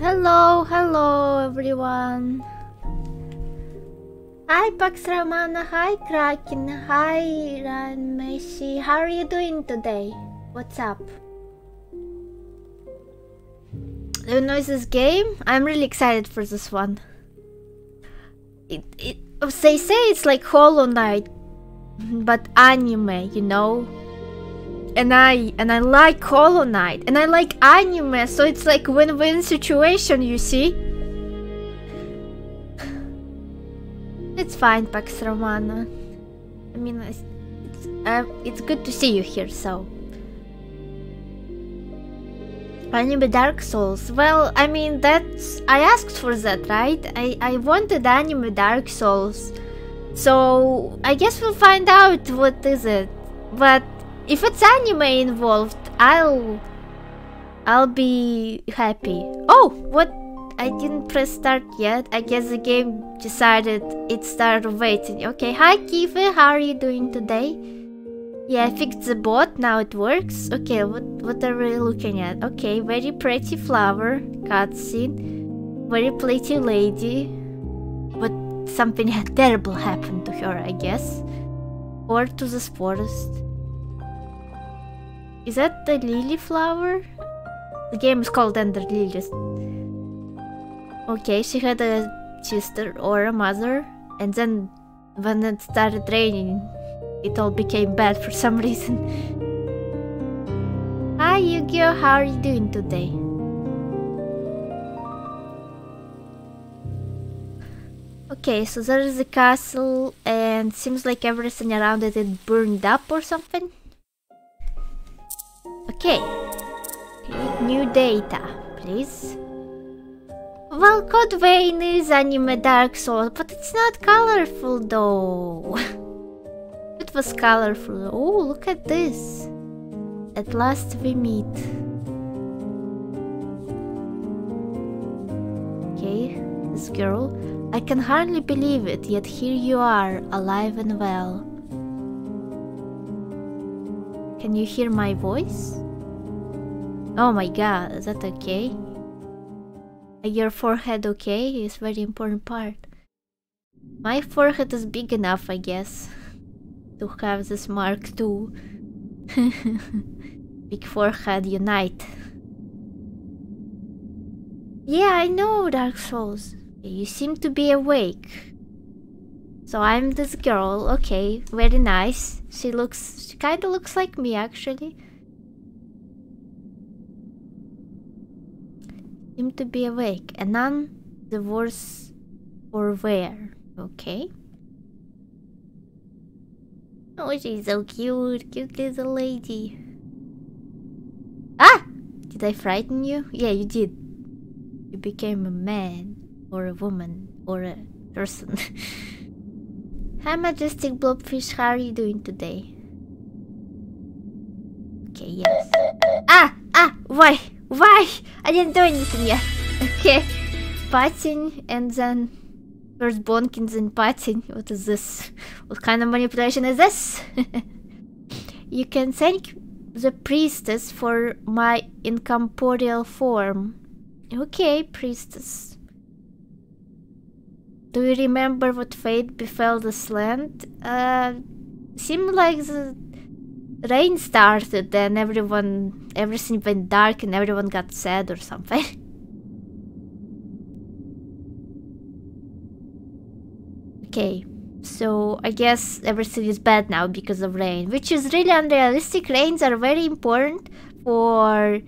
Hello, hello everyone. Hi Pax Romana, hi Kraken, hi Ran Meshi. How are you doing today? What's up? Do you know this game? I'm really excited for this one. They say it's like Hollow Knight, but anime, you know? And I like Hollow Knight, and I like anime, so it's like win-win situation, you see? It's fine, Pax Romana. I mean, it's good to see you here, so... Anime Dark Souls. Well, I mean, that's... I asked for that, right? I wanted anime Dark Souls. So, I guess we'll find out what is it. But... if it's anime involved, I'll be happy. Oh, what? I didn't press start yet. I guess the game decided it started waiting. Okay, hi Kiva, how are you doing today? Yeah, I fixed the bot, now it works. Okay, what are we looking at? Okay, very pretty flower, cutscene. Very pretty lady. But something terrible happened to her, I guess. Or to this forest. Is that the lily flower? The game is called ENDER LILIES. Okay, she had a sister or a mother, and then when it started raining, it all became bad for some reason. Hi Yu-Gi-Oh, how are you doing today? Okay, so there is a castle, and seems like everything around it is burned up or something. Okay, need new data, please. Well, Code Vein is anime Dark Souls, but it's not colorful though. It was colorful. Oh, look at this. At last we meet. Okay, this girl. I can hardly believe it, yet here you are, alive and well. Can you hear my voice? Oh my god, is that okay? Your forehead okay? Is very important part. My forehead is big enough, I guess, to have this mark too. Big forehead unite. Yeah, I know Dark Souls. You seem to be awake. So I'm this girl, okay, very nice. She kinda looks like me actually. Seem to be awake. And none the worse for wear. Okay. Oh, she's so cute, cute little lady. Ah! Did I frighten you? Yeah, you did. You became a man, or a woman, or a person. Hi Majestic Blobfish, how are you doing today? Okay, yes. Ah! Ah! Why? Why? I didn't do anything yet. Okay. Patting and then... first bonking and patting. What is this? What kind of manipulation is this? You can thank the priestess for my incorporeal form. Okay, priestess. Do you remember what fate befell this land? Seemed like the rain started and everything went dark and everyone got sad or something. Okay, so I guess everything is bad now because of rain, which is really unrealistic. Rains are very important for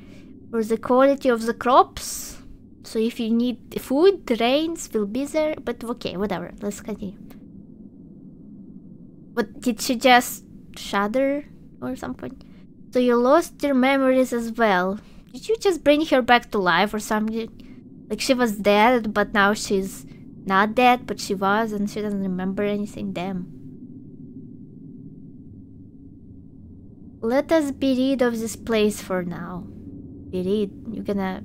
the quality of the crops. So if you need food, rains will be there, but okay, whatever, let's continue. But did she just shudder or something? So you lost your memories as well. Did you just bring her back to life or something? Like she was dead, but now she's not dead, but she was, and she doesn't remember anything, damn. Let us be rid of this place for now. Be rid, you're gonna...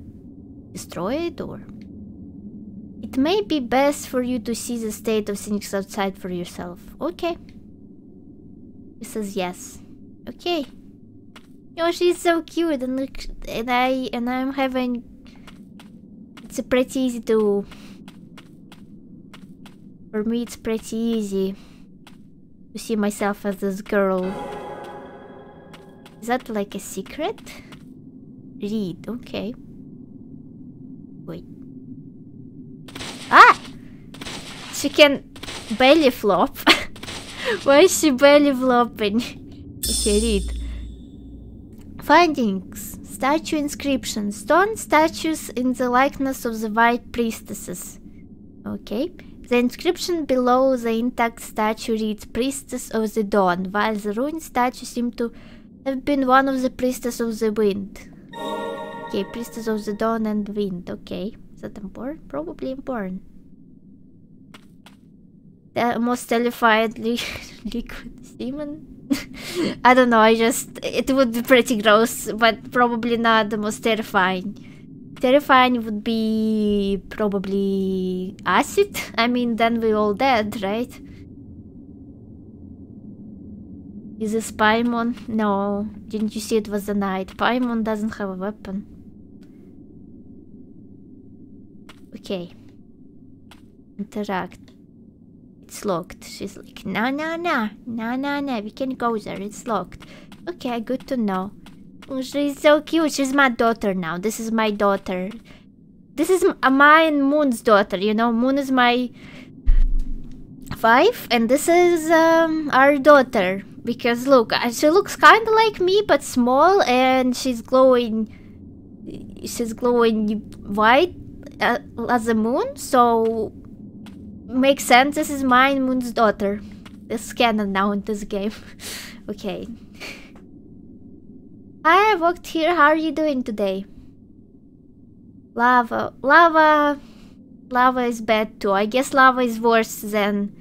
destroy it, or it may be best for you to see the state of things outside for yourself. Okay. He says yes. Okay. Oh, she's so cute, and I'm having It's pretty easy to... For me, it's pretty easy to see myself as this girl. Is that like a secret? Read, okay. Wait. Ah! She can belly flop. Why is she belly flopping? Okay, read. Findings. Statue inscription. Stone statues in the likeness of the white priestesses. Okay. The inscription below the intact statue reads Priestess of the Dawn, while the ruined statue seemed to have been one of the Priestess of the Wind. Okay, Priestess of the Dawn and Wind, okay. Is that important? Probably important. The most terrified liquid demon? I don't know, I just... It would be pretty gross, but probably not the most terrifying. Terrifying would be probably acid. I mean, then we're all dead, right? Is this Paimon? No, didn't you see it was the knight? Paimon doesn't have a weapon. Okay. Interact. It's locked. She's like, nah, nah, nah. Nah, nah, nah. We can't go there. It's locked. Okay, good to know. She's so cute. She's my daughter now. This is my daughter. This is Amaya and Moon's daughter. You know, Moon is my wife, and this is our daughter. Because look, she looks kind of like me, but small, and she's glowing. She's glowing white as a moon. So makes sense. This is my and Moon's daughter. This is canon now in this game. Okay. Hi, I walked here. How are you doing today? Lava. Lava. Lava is bad too. I guess lava is worse than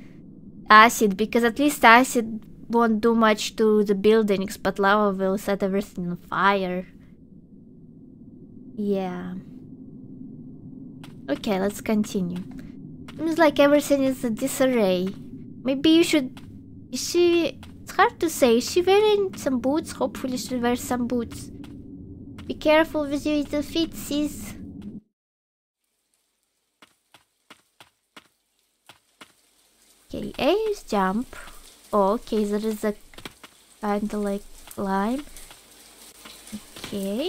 acid, because at least acid won't do much to the buildings, but lava will set everything on fire. Yeah. Okay, let's continue. Seems like everything is a disarray. Maybe you should... Is she... It's hard to say. Is she wearing some boots? Hopefully she'll wear some boots. Be careful with your little feet, sis. Okay, A is jump. Oh, okay, there is a kind of like climb. Okay.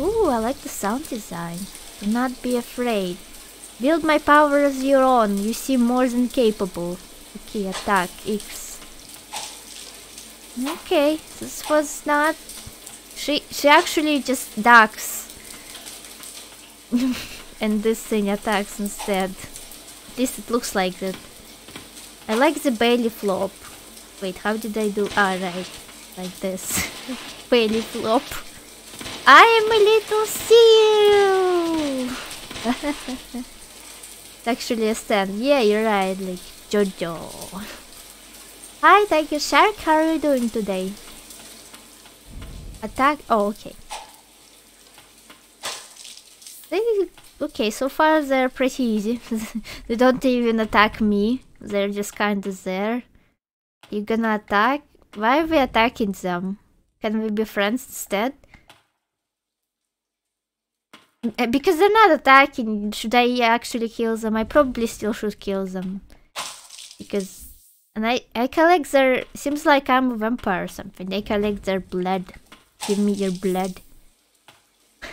Ooh, I like the sound design. Do not be afraid. Build my power as your own. You seem more than capable. Okay, attack, X. Okay, this was not... She actually just ducks. And this thing attacks instead. At least it looks like that. I like the belly flop. Wait, how did I do? Ah, right. Like this. Belly flop. I am a little seal! It's actually a stand. Yeah, you're right, like... Jojo. Hi, thank you, Shark. How are you doing today? Attack. Oh, okay. Okay, so far they're pretty easy. They don't even attack me. They're just kind of there. You're gonna attack? Why are we attacking them? Can we be friends instead? Because they're not attacking. Should I actually kill them? I probably still should kill them. Because, and I collect their, seems like I'm a vampire or something, I collect their blood. Give me your blood.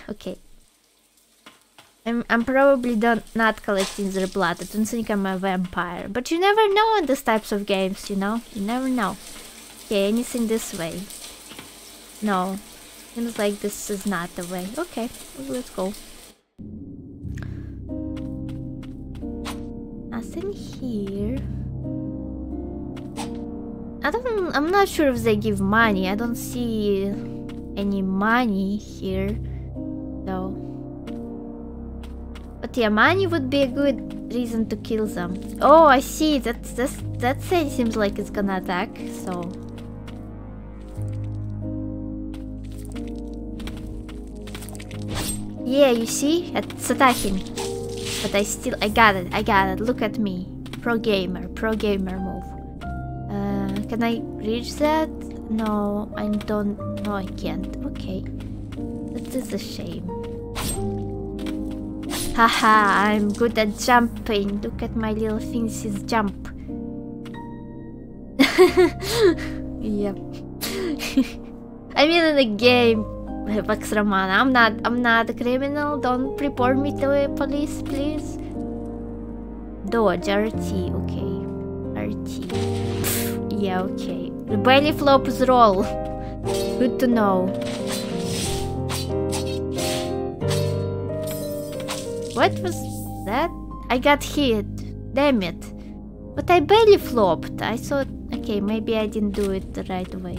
Okay. I'm probably not collecting their blood, I don't think I'm a vampire. But you never know in these types of games, you know? You never know. Okay, anything this way. No. Seems like this is not the way. Okay, let's go. Nothing here. I'm not sure if they give money. I don't see any money here, though. But yeah, money would be a good reason to kill them. Oh, I see. That thing seems like it's gonna attack. So. Yeah, you see, it's attacking. But I still, I got it. I got it. Look at me, pro gamer move. Can I reach that? No, I don't. No, I can't. Okay. That is a shame. Haha, I'm good at jumping. Look at my little thingsy's jump. Yep. I mean, in the game, Pax Romana. I'm not a criminal. Don't report me to the police, please. Dodge, RT, okay. RT. Yeah, okay. The belly flops roll. Good to know. What was that? I got hit. Damn it. But I belly flopped. I thought, okay, maybe I didn't do it the right way.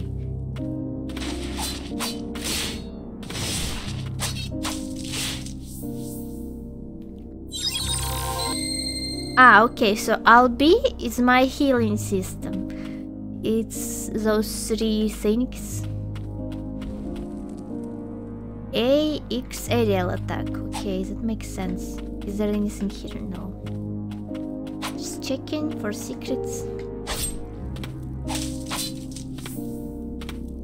Ah, okay, so Albi is my healing system. It's those three things. A, X, aerial attack. Okay, that makes sense. Is there anything here? No. Just checking for secrets.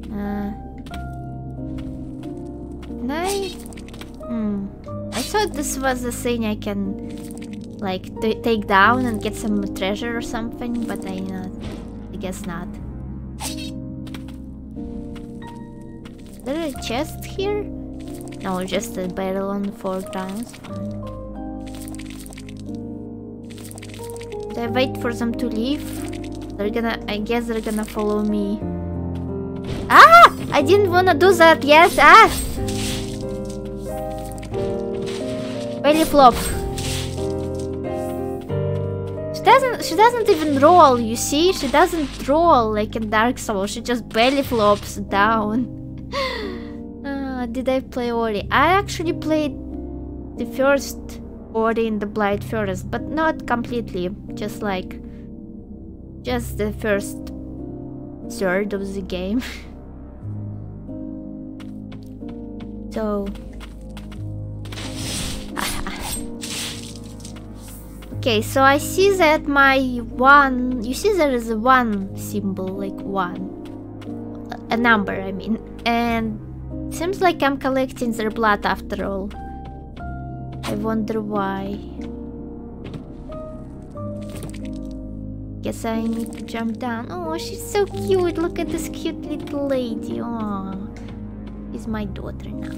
Can I? I thought this was the thing I can, like, take down and get some treasure or something, but I guess not. Is there a chest here? No, just a barrel on the foreground. Do I wait for them to leave? They're gonna... I guess they're gonna follow me. Ah! I didn't wanna do that yet! Ah! Belly flop. She doesn't even roll, you see? She doesn't roll like in Dark Souls. She just belly flops down. Did I play Ori? I actually played the first Ori in the Blight Forest, but not completely. Just the first third of the game. So... okay, so I see that my one... You see there is a one symbol, like one. A number, I mean. And... seems like I'm collecting their blood after all. I wonder why. Guess I need to jump down. Oh, she's so cute. Look at this cute little lady. Oh, she's my daughter now.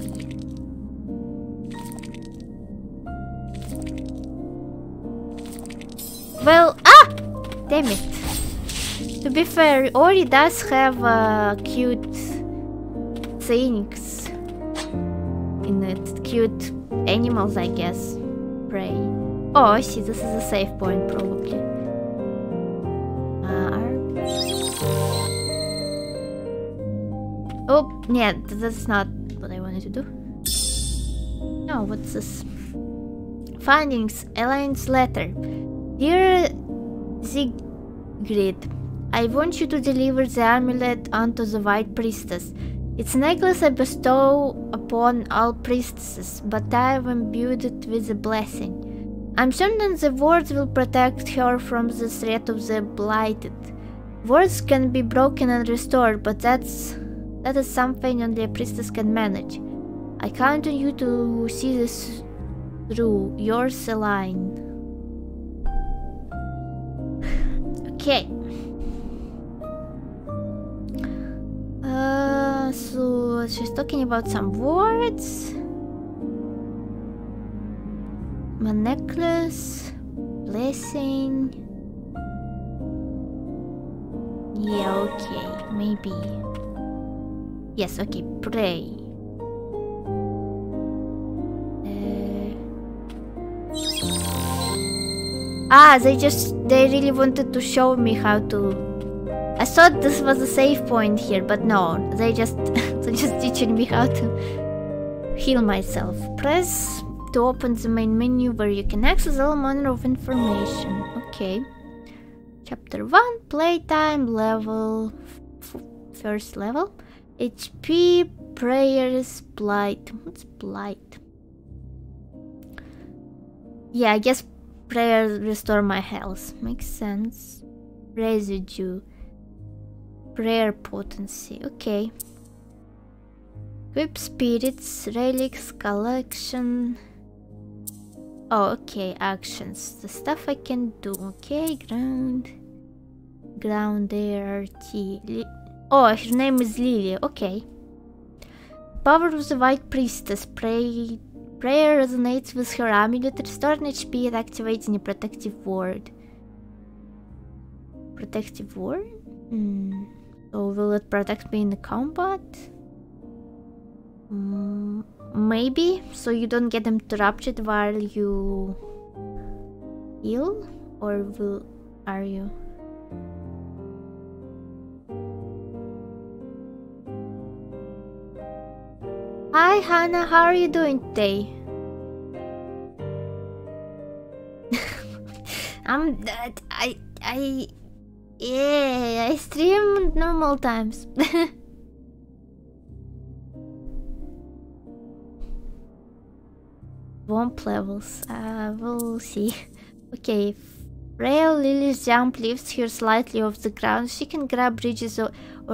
Well, ah! Damn it. To be fair, Ori does have a cute... things in it, cute animals, I guess. Prey. Oh, I see. This is a safe point, probably. Oh, yeah. That's not what I wanted to do. No, what's this? Findings. Elaine's letter. Dear Sigrid, I want you to deliver the amulet unto the White Priestess. It's a necklace I bestow upon all priestesses, but I have imbued it with a blessing. I'm certain the words will protect her from the threat of the blighted. Words can be broken and restored, but that is something only a priestess can manage. I count on you to see this through. Yours, Celine. Okay. So she's talking about some words. My necklace, blessing. Yeah, okay, maybe. Yes, okay, pray. They really wanted to show me how to. I thought this was a safe point here, but no, they're just teaching me how to heal myself. Press to open the main menu where you can access all manner of information. Okay. Chapter 1, playtime, level... first level. HP, prayers, blight. What's blight? Yeah, I guess prayers restore my health. Makes sense. Residue. Prayer potency, okay. Equip spirits, relics, collection. Oh, okay, actions. The stuff I can do. Okay, ground. Ground air, T. Oh, her name is Lilia. Okay. Power of the White Priestess. Prayer resonates with her amulet, restoring HP and activating a protective ward. Protective ward? Mm. So will it protect me in the combat? Mm, maybe, so you don't get interrupted while you heal, or will are you? Hi Hannah, how are you doing today? Yeah, I stream normal times. Womp levels, we'll see. Okay, Frail Lily's jump lifts her slightly off the ground. She can grab bridges or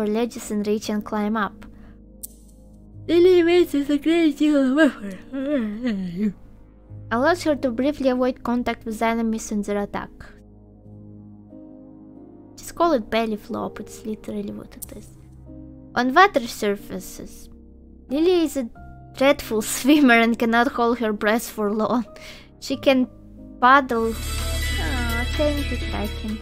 ledges and reach and climb up. Lily raises a great deal of effort. Allows her to briefly avoid contact with enemies and their attack. Just call it belly flop, it's literally what it is. On water surfaces, Lily is a dreadful swimmer and cannot hold her breath for long. She can paddle. Oh, thank you, Kraken.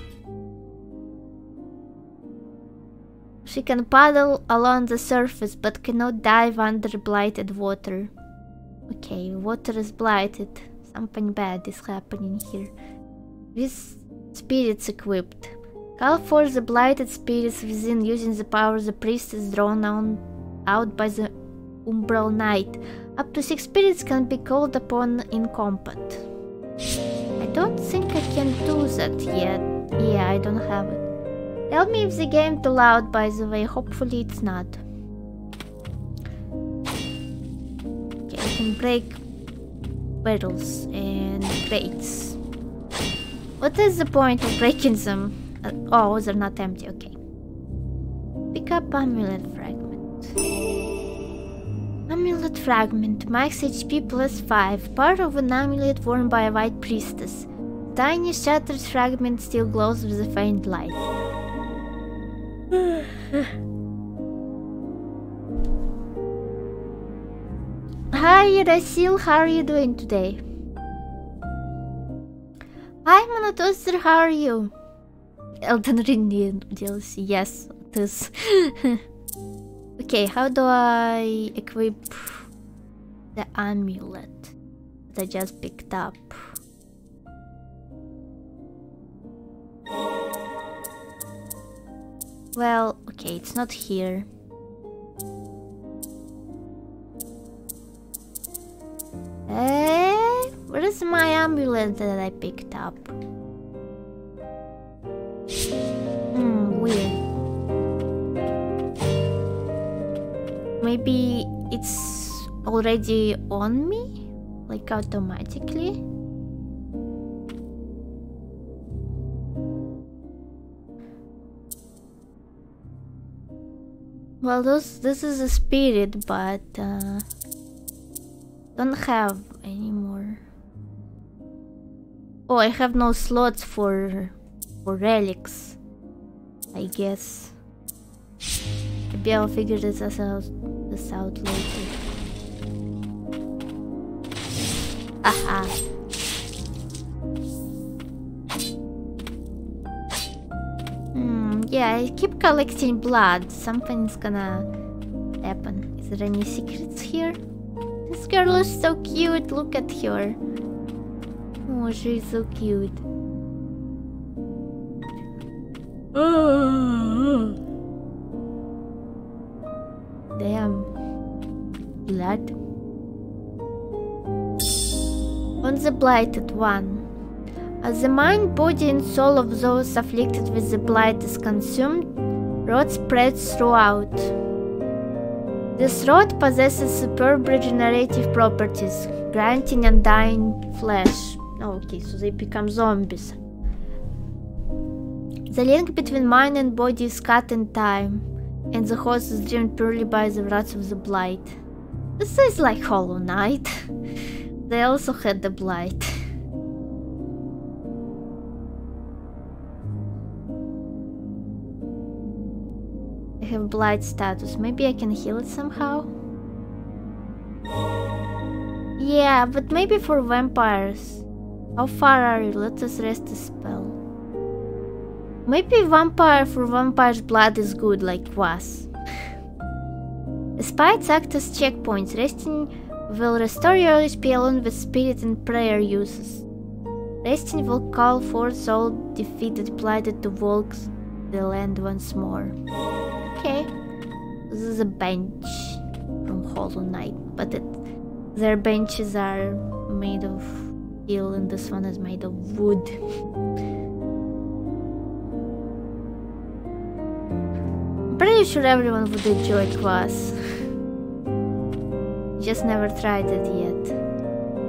She can paddle along the surface, but cannot dive under blighted water. Okay, water is blighted. Something bad is happening here. With spirits equipped. Call for the blighted spirits within using the power of the priestess drawn out by the Umbral Knight. Up to 6 spirits can be called upon in combat. I don't think I can do that yet. Yeah, I don't have it. Tell me if the game too loud, by the way. Hopefully it's not. Okay, I can break barrels and crates. What is the point of breaking them? Oh, they're not empty. Okay. Pick up amulet fragment. Amulet fragment, max HP plus 5, part of an amulet worn by a white priestess. Tiny shattered fragment still glows with a faint light. Hi Rasil, how are you doing today? Hi Monotoaster, how are you? Elden Ring DLC, yes, it is. Okay, how do I equip the amulet that I just picked up? Well, okay, it's not here. Where is my amulet that I picked up? Hmm, weird. Maybe it's already on me, like automatically. Well, this is a spirit, but don't have anymore. Oh, I have no slots for relics, I guess. Maybe I'll figure this out later. Aha! Yeah, I keep collecting blood. Something's gonna happen. Is there any secrets here? This girl is so cute. Look at her. Oh, she's so cute. Oh. Damn. Blood. On the blighted one. As the mind, body and soul of those afflicted with the blight is consumed, rot spreads throughout. This rot possesses superb regenerative properties, granting undying flesh. Okay, so they become zombies. The link between mind and body is cut in time, and the horse is driven purely by the wrath of the blight. This is like Hollow Knight. They also had the blight. have blight status. Maybe I can heal it somehow? Yeah, but maybe for vampires. How far are you? Let us rest a spell. Maybe vampire for vampire's blood is good, like was. Spites act as checkpoints. Resting will restore your HP along with spirit and prayer uses. Resting will call forth all defeated blighted to walk the land once more. Okay. This is a bench from Hollow Knight, but their benches are made of steel and this one is made of wood. I'm pretty sure everyone would enjoy class. Just never tried it yet.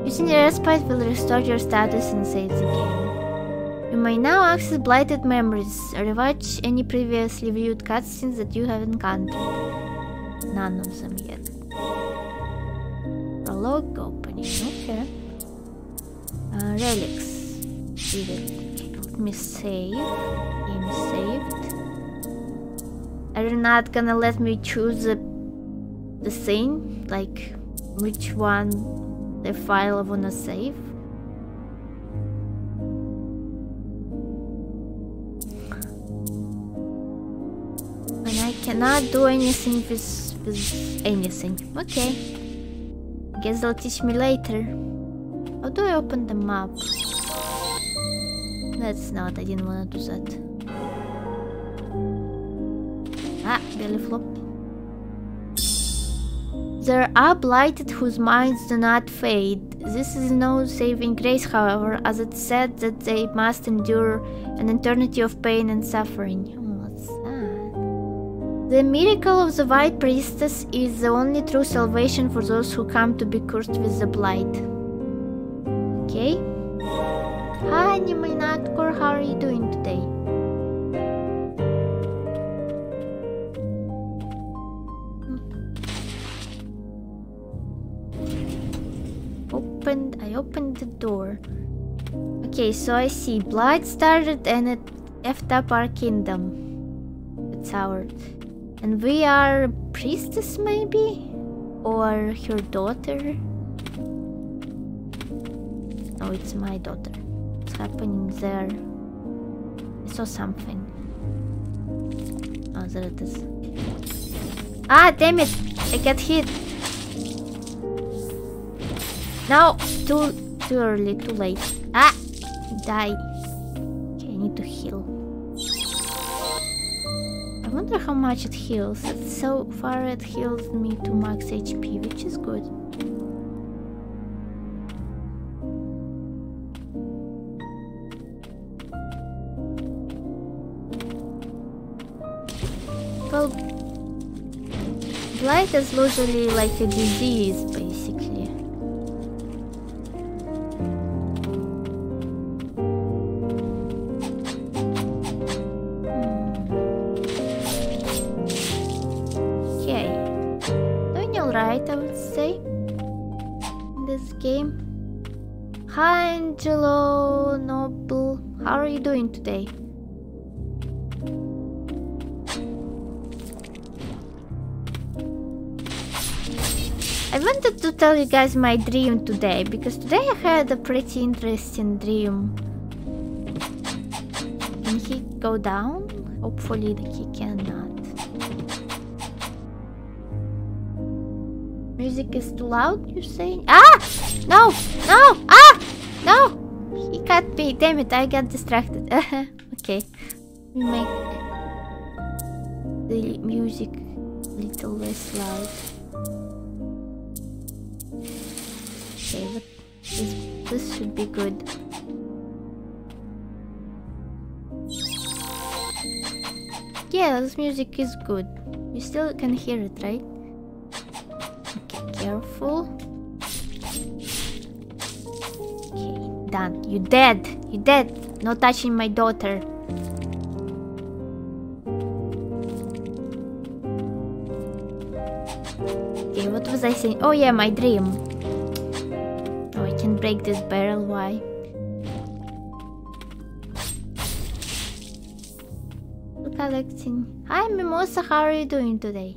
Using the respite will restore your status and save the game. You may now access blighted memories, rewatch any previously viewed cutscenes that you have encountered. None of them yet. Prologue opening, okay. Relics. Let me save. Game saved. Are you not gonna let me choose the scene? Like, which one? The file I wanna save. And I cannot do anything with anything. Okay. Guess they'll teach me later. How do I open the map? That's not, I didn't wanna do that. Ah, belly flop. There are blighted whose minds do not fade. This is no saving grace, however, as it's said that they must endure an eternity of pain and suffering. Oh, that's sad. The miracle of the White Priestess is the only true salvation for those who come to be cursed with the blight. Okay. Hi, Niminatkur, how are you doing today? I opened the door. Okay, so I see blight started and it effed up our kingdom. It's ours. And we are priestess maybe? Or her daughter? No, it's my daughter. What's happening there? I saw something. Oh, there it is. Ah, damn it! I got hit! No, too early, too late. Ah, die. Okay, I need to heal. I wonder how much it heals. So far it heals me to max HP, which is good. Well, blight is usually like a disease, basically. Angelo Noble, how are you doing today? I wanted to tell you guys my dream today, because today I had a pretty interesting dream. Can he go down? Hopefully he cannot. Music is too loud, you say? Ah! No! No! Ah! No! He got me. Damn it, I got distracted. Okay. We make the music a little less loud. Okay, but this should be good. Yeah, this music is good. You still can hear it, right? Okay, careful. Done. You dead. You dead. No touching my daughter. Okay, what was I saying? Oh yeah, my dream. Oh, I can break this barrel. Why? Look collecting. Hi Mimosa, how are you doing today?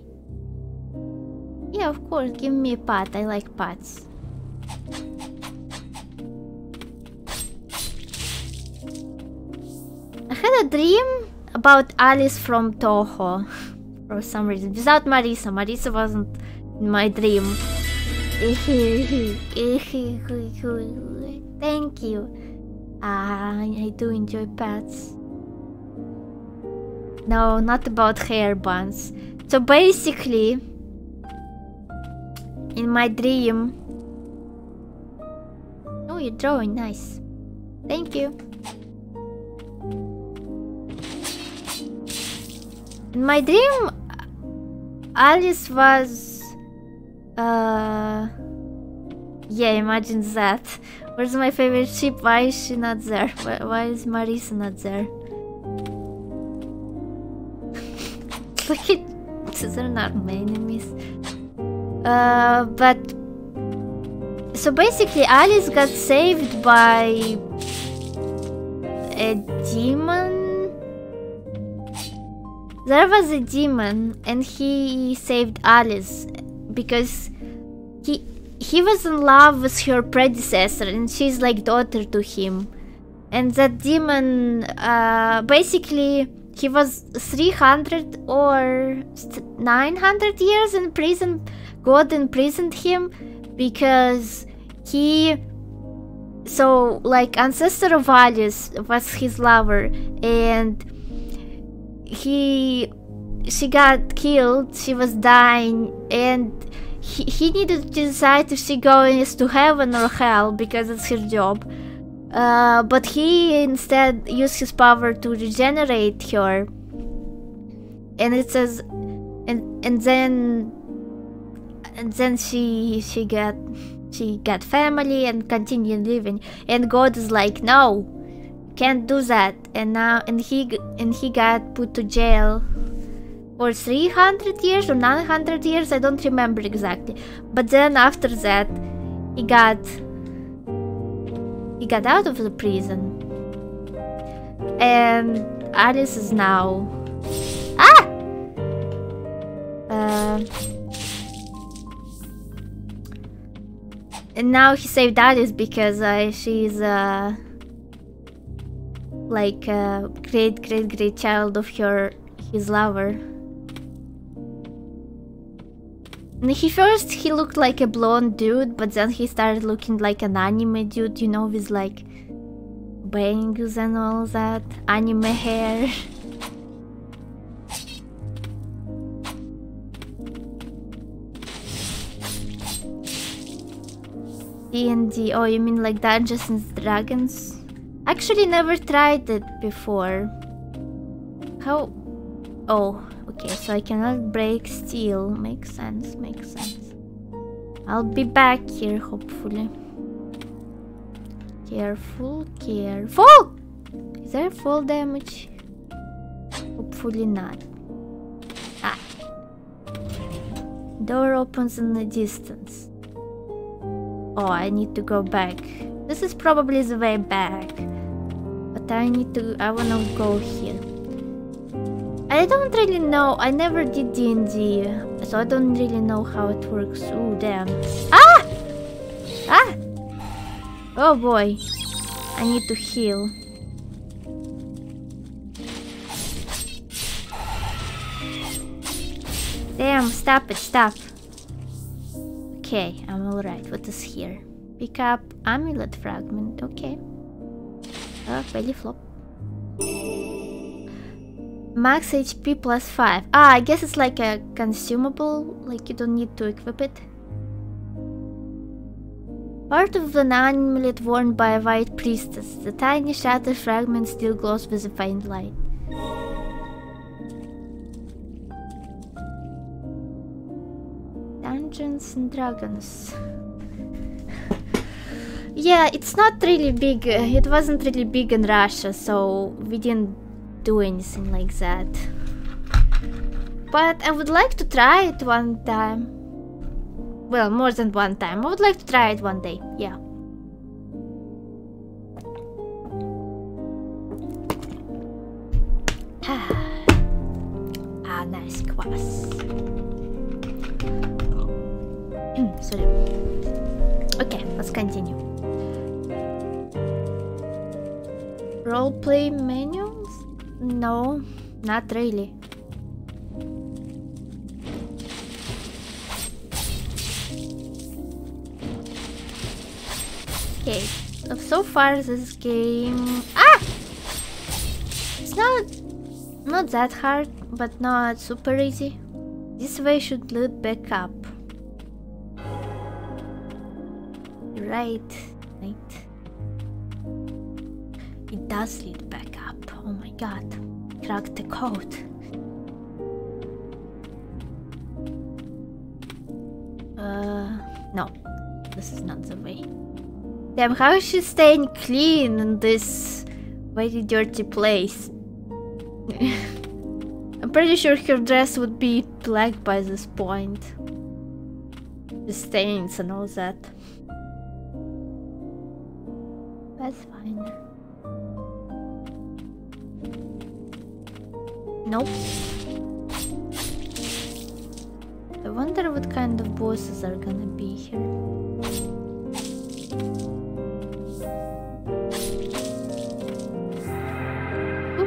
Yeah, of course, give me a pot, I like pots. I had a dream about Alice from Toho for some reason, without Marisa. Marisa wasn't in my dream. Thank you. I do enjoy pets. No, not about hair bands. So basically, in my dream... Oh, you're drawing, nice. Thank you. In my dream, Alice was... yeah, imagine that. Where's my favorite ship? Why is she not there? Why is Marisa not there? Look at... They're not my enemies. But... So basically, Alice got saved by... a demon? There was a demon and he saved Alice because he was in love with her predecessor and she's like daughter to him. And that demon, basically, he was 300 or 900 years in prison. God imprisoned him because he... So, like, ancestor of Alice was his lover and she got killed, she was dying, and he needed to decide if she goes to heaven or hell because it's her job. But he instead used his power to regenerate her. And it says, and then she got family and continued living. And God is like, no, can't do that. And now he got put to jail. Or 300 years or 900 years, I don't remember exactly. But then after that, he got out of the prison. And Alice is now... Ah! And now he saved Alice because she's like a great child of his lover. And he looked like a blonde dude, but then he started looking like an anime dude, you know, with like bangs and all that, anime hair. D&D, oh, you mean like Dungeons and Dragons? Actually, never tried it before. How? Oh. Okay, so I cannot break steel. Makes sense, makes sense. I'll be back here, hopefully. Careful, careful! Is there fall damage? Hopefully not. Ah. Door opens in the distance. Oh, I need to go back. This is probably the way back. But I wanna go here. I don't really know, I never did D&D, so I don't really know how it works. Ooh, damn. Ah! Ah! Oh boy. I need to heal. Damn, stop it, stop. Okay, I'm alright. What is here? Pick up amulet fragment, okay. Oh, belly flop. Max HP plus 5. Ah, I guess it's like a consumable, like you don't need to equip it. Part of an amulet worn by a white priestess. The tiny shattered fragment still glows with a faint light. Dungeons and Dragons. Yeah, it's not really big. It wasn't really big in Russia, so we didn't do anything like that, but I would like to try it one time. Well, more than one time. I would like to try it one day. Yeah. us. Sorry. Okay, let's continue. Roleplay menus? No, not really. Okay, so far this game... Ah! It's not that hard, but not super easy. This way should lead back up. Right. It does lead back up. Oh my god. Crack the code. No. This is not the way. Damn, how is she staying clean in this very dirty place? I'm pretty sure her dress would be black by this point. The stains and all that. That's fine. Nope. I wonder what kind of bosses are gonna be here.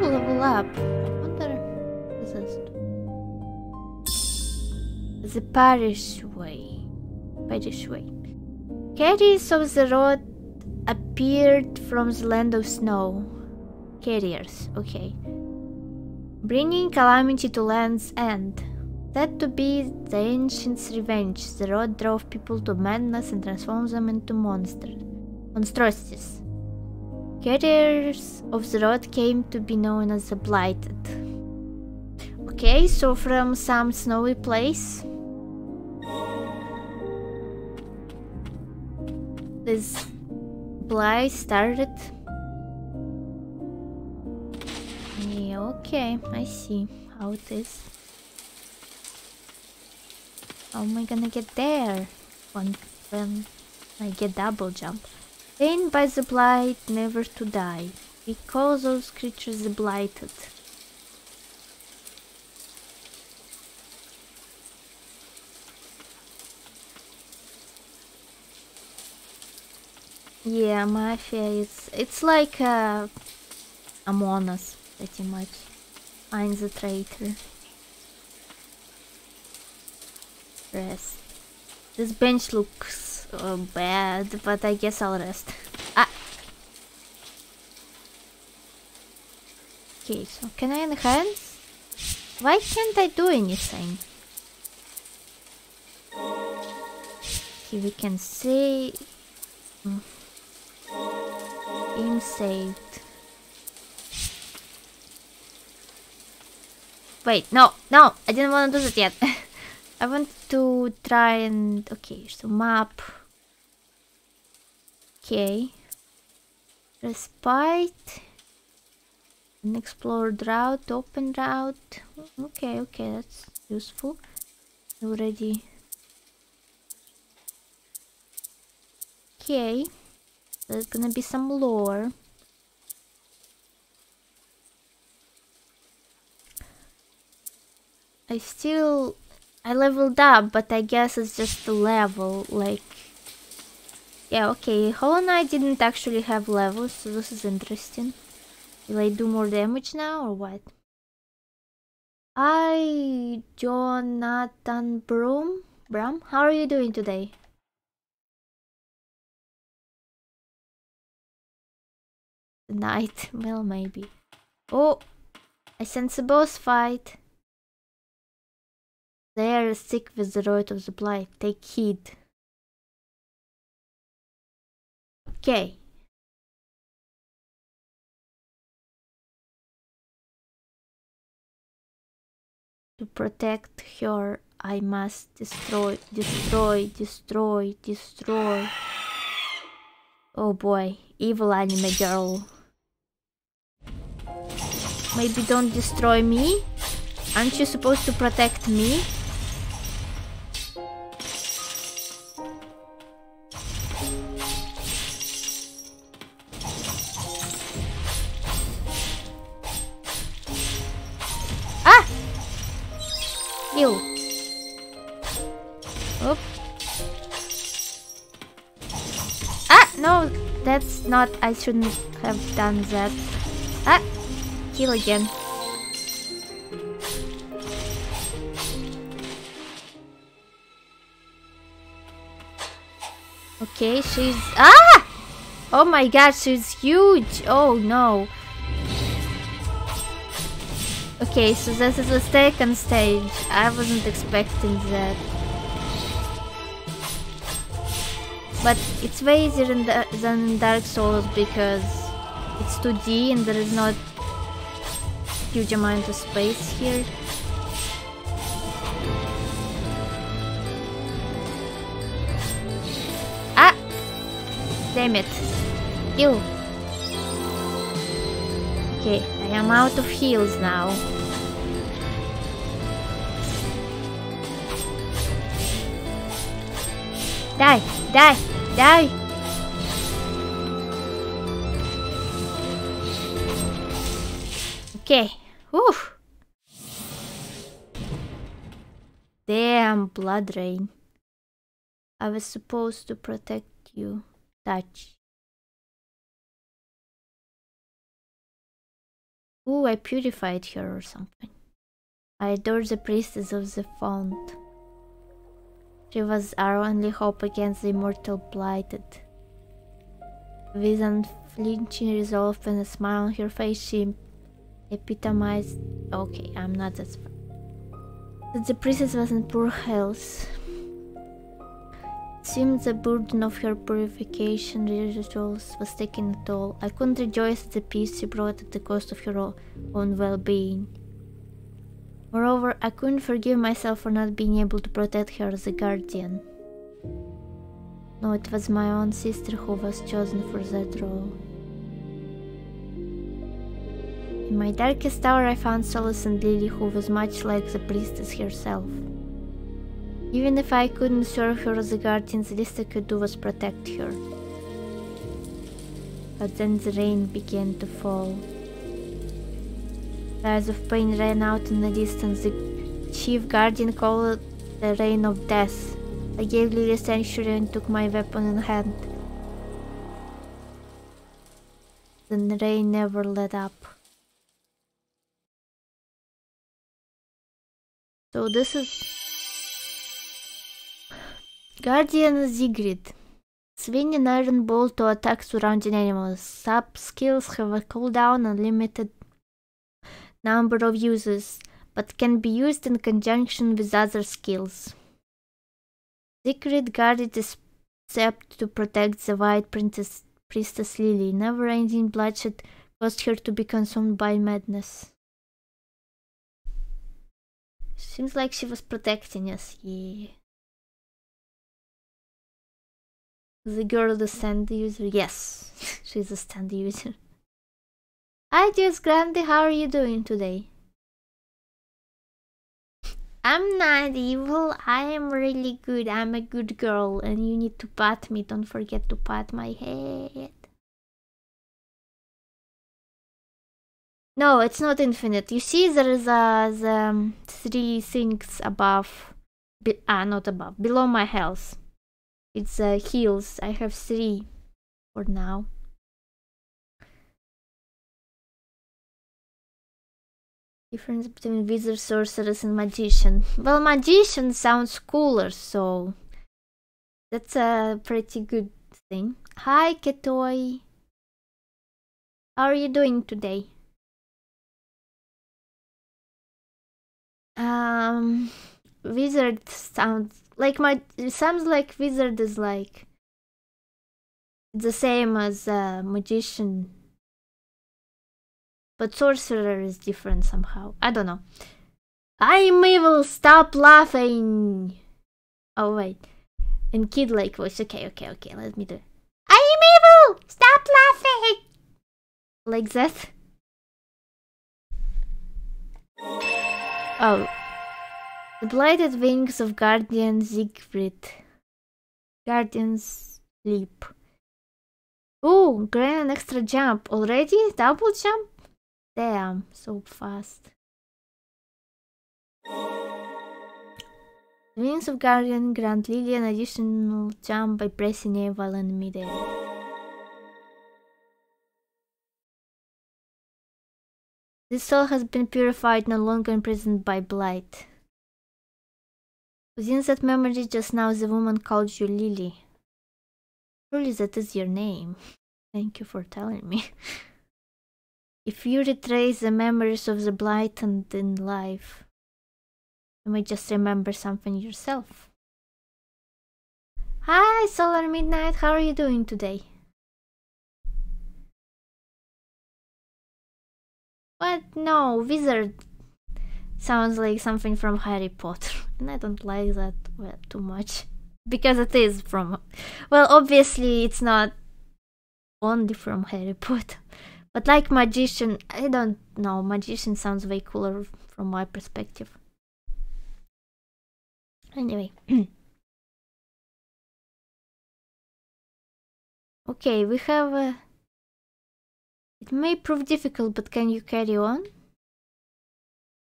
Level up. I wonder what this is. The parish way. Parish way. Carriers of the road appeared from the land of snow. Carriers, okay. Bringing calamity to land's end. That to be the ancient's revenge. The road drove people to madness and transformed them into monstrosities. Carriers of the road came to be known as the Blighted. Okay, so from some snowy place. This Blight started. Yeah, okay, I see how it is. How am I gonna get there? When I get double jump. Pained by the blight, never to die. We call those creatures the blighted. Yeah, mafia is... It's like Among Us, pretty much. I'm the traitor. Rest. This bench looks... Oh, bad, but I guess I'll rest. Ah. Okay, so can I enhance? Why can't I do anything? Okay, we can say... Game saved. Wait, no, I didn't want to do that yet. I want to try and... Okay, so map... Okay. Respite. Unexplored route, open route. Okay, that's useful. Already. Okay. There's gonna be some lore. I leveled up, but I guess it's just the level, like... Yeah, okay, Hollow Knight didn't actually have levels, so this is interesting. Will I do more damage now, or what? Hi, Jonathan Brum, how are you doing today? Night, well, maybe. Oh, I sense a boss fight. They are sick with the road of the blight, take heed. Okay. To protect her, I must destroy. Oh boy, evil anime girl. Maybe don't destroy me? Aren't you supposed to protect me? Ew. Oop. Ah, no, that's not. I shouldn't have done that. Ah, heal again. Okay, she's. Ah! Oh my god, she's huge! Oh no. Okay, so this is the second stage. I wasn't expecting that. But it's way easier than Dark Souls because it's 2D and there is not huge amount of space here. Ah! Damn it. Ew. Okay, I am out of heals now. Die! Die! Die! Okay. Whew. Damn, blood rain. I was supposed to protect you. Touch. Ooh, I purified her or something. I adore the priestess of the font. She was our only hope against the immortal blighted. With unflinching resolve and a smile on her face, she epitomized... Okay, I'm not that smart. But the priestess was in poor health. It seemed the burden of her purification rituals was taking a toll. I couldn't rejoice at the peace she brought at the cost of her own well-being. Moreover, I couldn't forgive myself for not being able to protect her as a guardian. No, it was my own sister who was chosen for that role. In my darkest hour I found solace in Lilia, who was much like the priestess herself. Even if I couldn't serve her as a guardian, the least I could do was protect her. But then the rain began to fall. The eyes of pain ran out in the distance. The chief guardian called it the rain of death. I gave Lilia sanctuary and took my weapon in hand. The rain never let up. So this is... Guardian Sigrid. Swing an iron ball to attack surrounding animals. Sub skills have a cooldown and limited number of uses, but can be used in conjunction with other skills. Sigrid guarded the scepter to protect the white priestess Lily. Never-ending bloodshed caused her to be consumed by madness. Seems like she was protecting us. Yeah. The girl, the stand user. Yes, she's a stand user. Hi, dear Grandy, how are you doing today? I'm not evil, I am really good, I'm a good girl, and you need to pat me, don't forget to pat my head. No, it's not infinite. You see, there is the three things above, below my health. It's heals, I have three for now. Difference between wizard, sorceress and magician. Well, magician sounds cooler, so that's a pretty good thing. Hi, Ketoi. How are you doing today? Wizard sounds like wizard is like the same as magician. But sorcerer is different somehow. I don't know. I'm evil, stop laughing! Oh wait. In kid-like voice. Okay, let me do it. I'm evil! Stop laughing! Like that? Oh. The blighted wings of Guardian Siegfried. Guardian's leap. Ooh, grant an extra jump. Already? Double jump? Damn, so fast. Wings of Guardian grant Lilia an additional jump by pressing A while in midair. This soul has been purified, no longer imprisoned by blight. Within that memory just now, the woman called you Lily. Surely that is your name. Thank you for telling me. If you retrace the memories of the blight and in life, you may just remember something yourself. Hi, Solar Midnight, how are you doing today? But no, wizard sounds like something from Harry Potter, and I don't like that too much. Because it is from... well, obviously it's not only from Harry Potter. But like magician, I don't know, magician sounds way cooler from my perspective. Anyway. Okay, we have a... it may prove difficult, but can you carry on?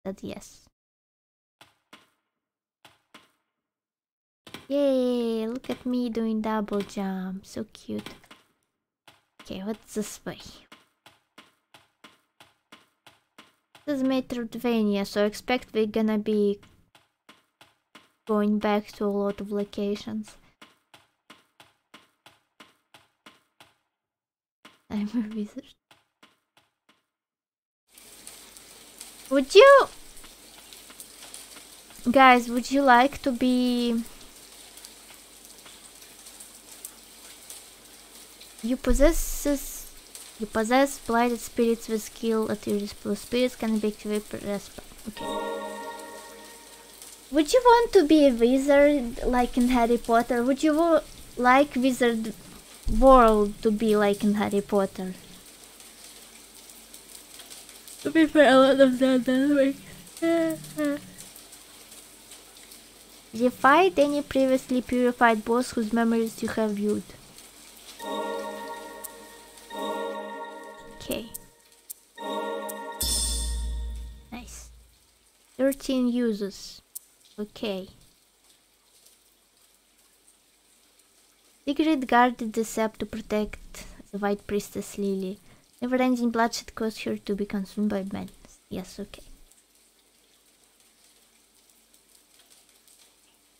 That yes. Yay, look at me doing double jump, so cute. Okay, what's this way? This is Metroidvania, so I expect we're gonna be going back to a lot of locations. I'm a wizard. Would you... guys, would you like to be... You possess blighted spirits with skill at your disposal. Spirits can be activated per respawn. Okay. Would you want to be a wizard like in Harry Potter? Would you like wizard world to be like in Harry Potter? To be fair, a lot of that. Defied any previously purified boss whose memories you have viewed. Okay. Nice. 13 uses. Okay. Sigrid guarded the sap to protect the White Priestess Lily. Never-ending bloodshed caused her to be consumed by madness. Yes, okay.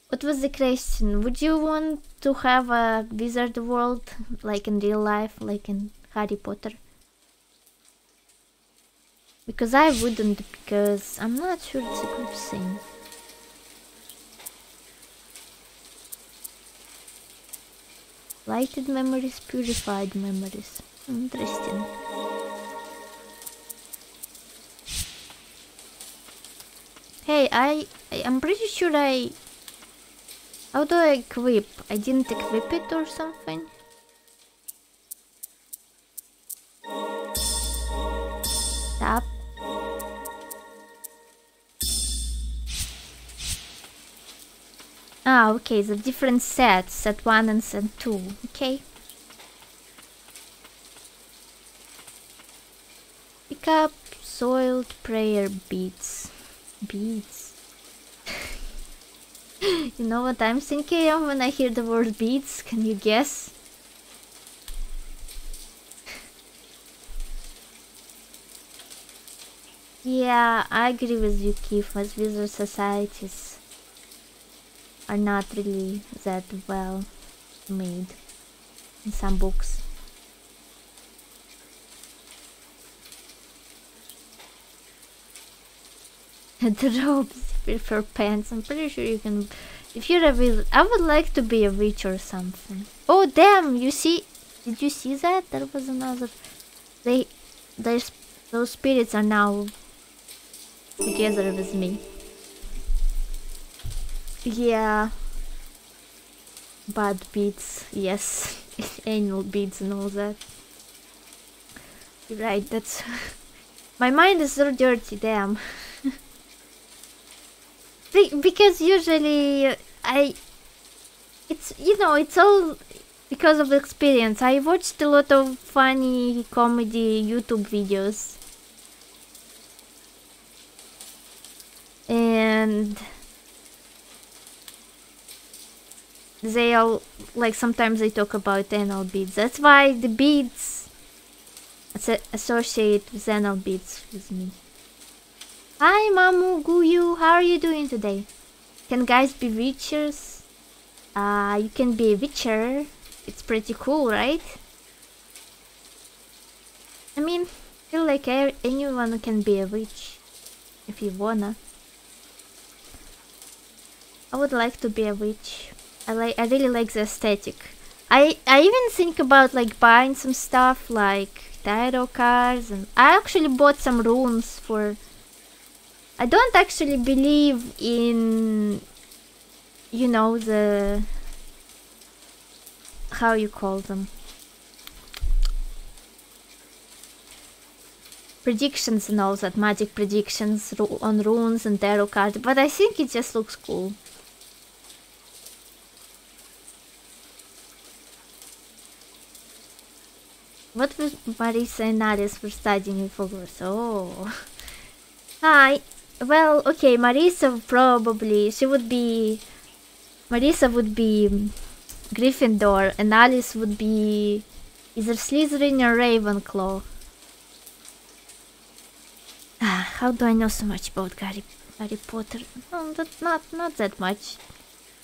What was the question? Would you want to have a wizard world, like in real life, like in Harry Potter? Because I wouldn't, because I'm not sure it's a good thing. Blighted memories, purified memories. Interesting. Hey, I'm pretty sure I... how do I equip? I didn't equip it or something? Tap. Ah, okay, the different sets, set 1 and set 2, okay. Pick up soiled prayer beads. Beads. You know what I'm thinking of when I hear the word beads? Can you guess? Yeah, I agree with you, Keith. As wizard societies are not really that well made in some books. The robes, prefer pants. I'm pretty sure you can... if you're a wizard... I would like to be a witch or something. Oh, damn! You see... did you see that? There was another... those spirits are now... together with me. Yeah... bad beads. Yes. Anal beads and all that. You're right, that's... my mind is so dirty, damn. Because usually it's, you know, it's all because of experience. I watched a lot of funny comedy YouTube videos. And they all, like, sometimes they talk about anal beads. That's why the beads associate with anal beads with me. Hi, Mamu Guyu, how are you doing today? Can guys be witchers? You can be a witcher. It's pretty cool, right? I mean, I feel like anyone can be a witch if you wanna. I would like to be a witch. I really like the aesthetic. I even think about like buying some stuff like tarot cards, and I actually bought some runes for... I don't actually believe in, you know, the... how you call them? Predictions and all that, magic predictions on runes and tarot cards, but I think it just looks cool. What was Marisa and Alice were studying in Hogwarts? Oh, hi. Well, okay, Marisa probably, Marisa would be Gryffindor, and Alice would be either Slytherin or Ravenclaw. Ah, how do I know so much about Harry Potter? No, not that much.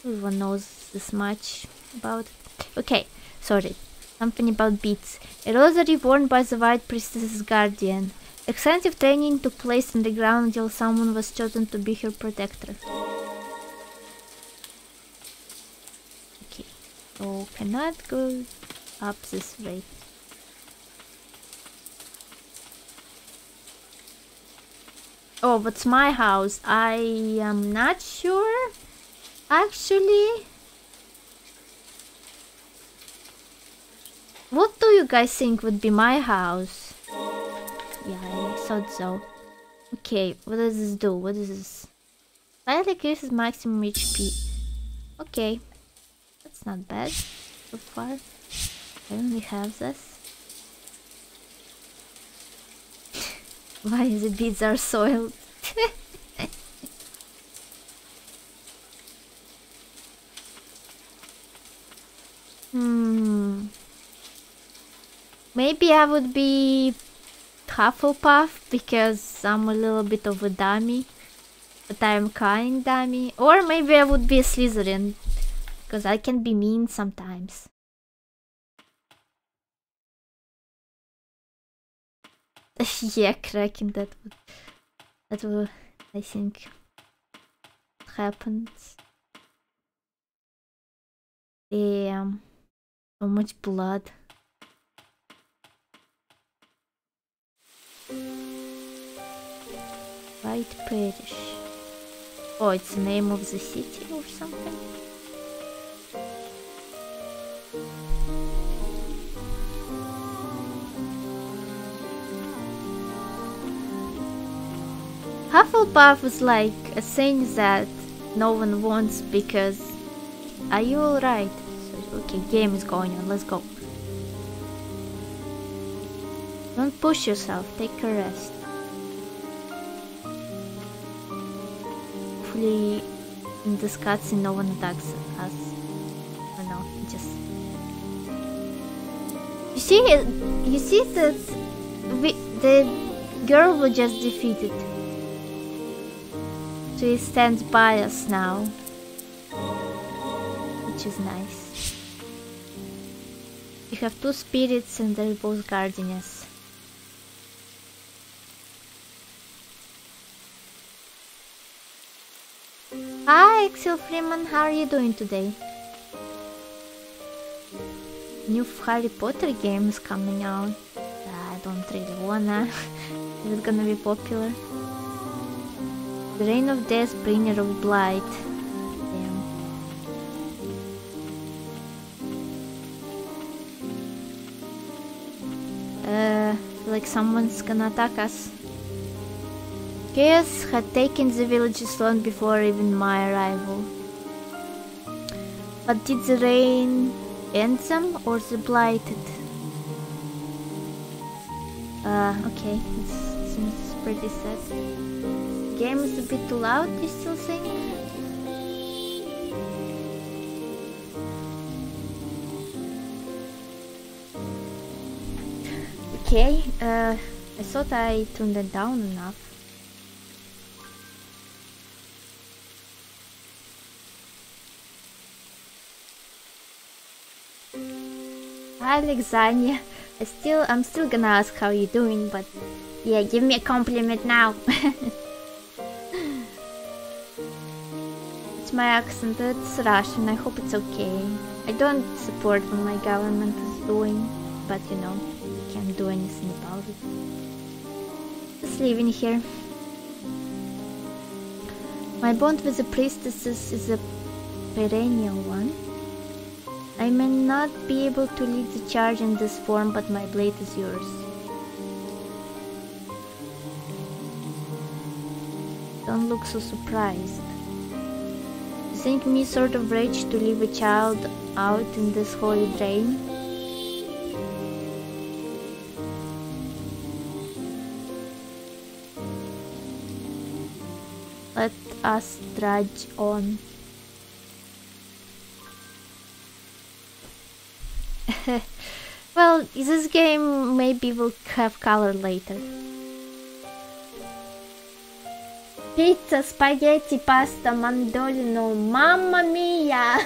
Everyone knows this much about it. Okay, sorry. Something about beads. A rosary worn by the White Priestess's guardian. Extensive training took place on the ground until someone was chosen to be her protector. Okay. Oh, cannot go up this way. Oh, what's my house? I am not sure, actually. What do you guys think would be my house? Yeah, I thought so. Okay, what does this do? What is this? Slightly increases maximum HP. Okay. That's not bad so far. I only have this. Why the beads are soiled? Maybe I would be Hufflepuff because I'm a little bit of a dummy, but I'm kind dummy. Or maybe I would be a Slytherin because I can be mean sometimes. Yeah, Kraken, that will, I think, happens. Damn, so much blood. Blight Parish. Oh, it's the name of the city or something? Hufflepuff is like a thing that no one wants because... Are you alright? Okay, game is going on, let's go. Don't push yourself, take a rest. Hopefully in this cutscene no one attacks us. I don't know, just... You see that the girl was just defeated. She stands by us now, which is nice. We have two spirits and they're both guarding us. Hi, Axel Freeman, how are you doing today? New Harry Potter game is coming out. I don't really wanna. Is it gonna be popular? The Reign of Death, Bringer of Blight. Damn. Like someone's gonna attack us. Chaos had taken the villages long before even my arrival. But did the rain end them or the blighted? Okay, it seems pretty sad. The game is a bit too loud, you still think? Okay, I thought I turned it down enough. Hi Lasagna, I'm still gonna ask how you're doing, but yeah, give me a compliment now. It's my accent, it's Russian, I hope it's okay. I don't support what my government is doing, but you know, I can't do anything about it. Just living here. My bond with the priestesses is a perennial one. I may not be able to lead the charge in this form, but my blade is yours. Don't look so surprised. You think me sort of rage to leave a child out in this holy drain? Let us trudge on. Well, this game maybe will have color later. Pizza, spaghetti, pasta, mandolino, mamma mia!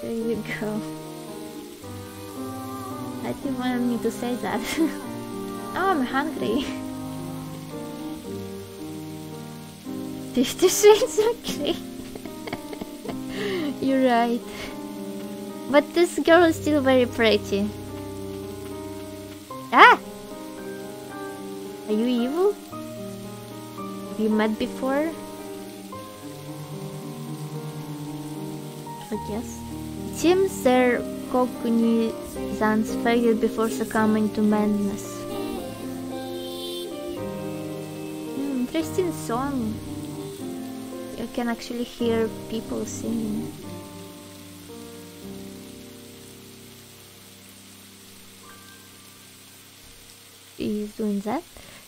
There you go. I didn't want me to say that. Oh, I'm hungry. 50 shades, okay. You're right. But this girl is still very pretty. Ah! Are you evil? Have you met before? I guess. It seems their cognizance faded before succumbing to madness. Interesting song. You can actually hear people singing. Is doing that.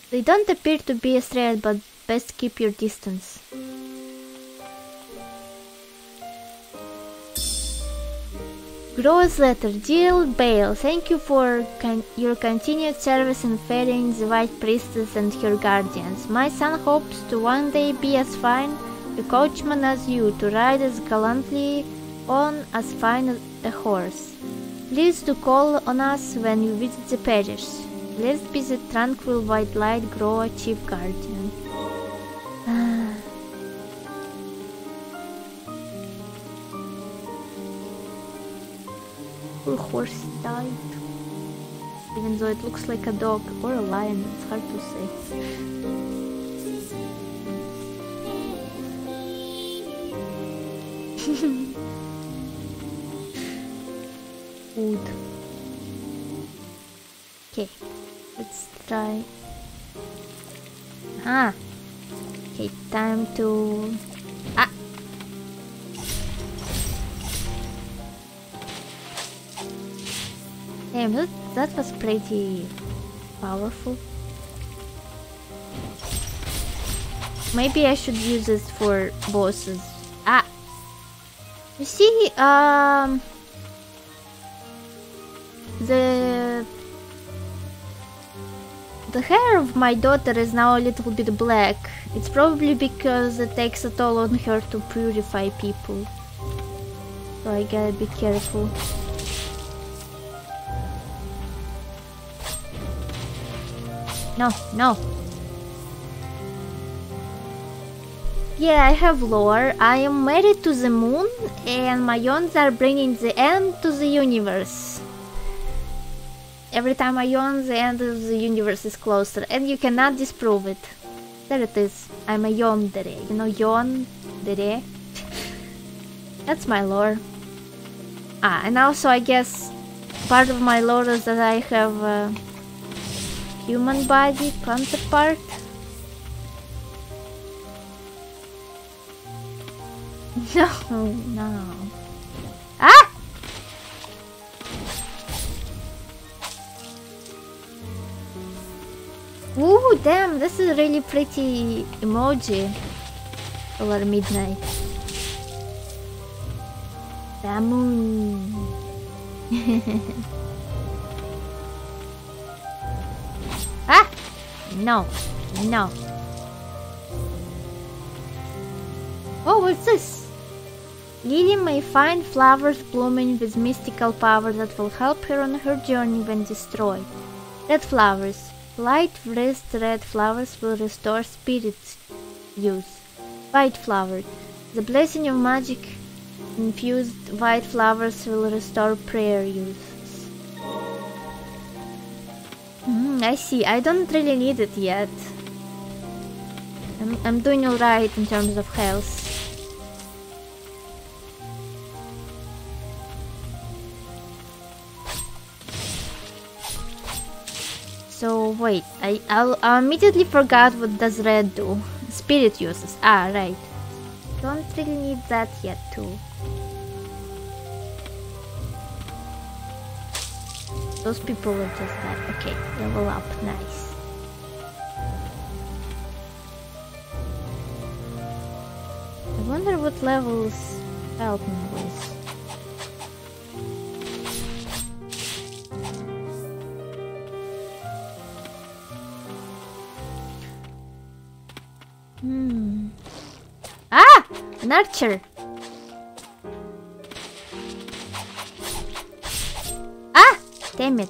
They don't appear to be a threat, but best keep your distance. Gross letter, dear Bale, thank you for your continued service in ferrying the White Priestess and her guardians. My son hopes to one day be as fine a coachman as you, to ride as gallantly on as fine a horse. Please do call on us when you visit the parish. Blessed be the tranquil white light, grow a chief guardian. Poor horse died. Even though it looks like a dog or a lion, it's hard to say. Food. Okay. Let's try. Ah! Okay, time to. Ah! Damn, that was pretty powerful. Maybe I should use this for bosses. Ah! You see, The hair of my daughter is now a little bit black. It's probably because it takes a toll on her to purify people. So I gotta be careful. No, no. Yeah, I have lore. I am married to the moon and my yawns are bringing the end to the universe. Every time I yawn, the end of the universe is closer, and you cannot disprove it. There it is. I'm a yondere. You know, yondere? That's my lore. Ah, and also I guess part of my lore is that I have a human body counterpart. No, no. Ah! Ooh, damn, this is a really pretty emoji. Over midnight. The moon. Ah! No. No. Oh, what's this? Lily may find flowers blooming with mystical power that will help her on her journey when destroyed. Red flowers. Light wrist red flowers will restore spirits use. White flower. The blessing of magic infused white flowers will restore prayer use. I see. I don't really need it yet. I'm doing alright in terms of health. So wait, I immediately forgot what does red do. Spirit uses. Ah, right. Don't really need that yet too. Those people were just that. Okay, level up. Nice. I wonder what levels help me with. Ah! An archer! Ah! Damn it.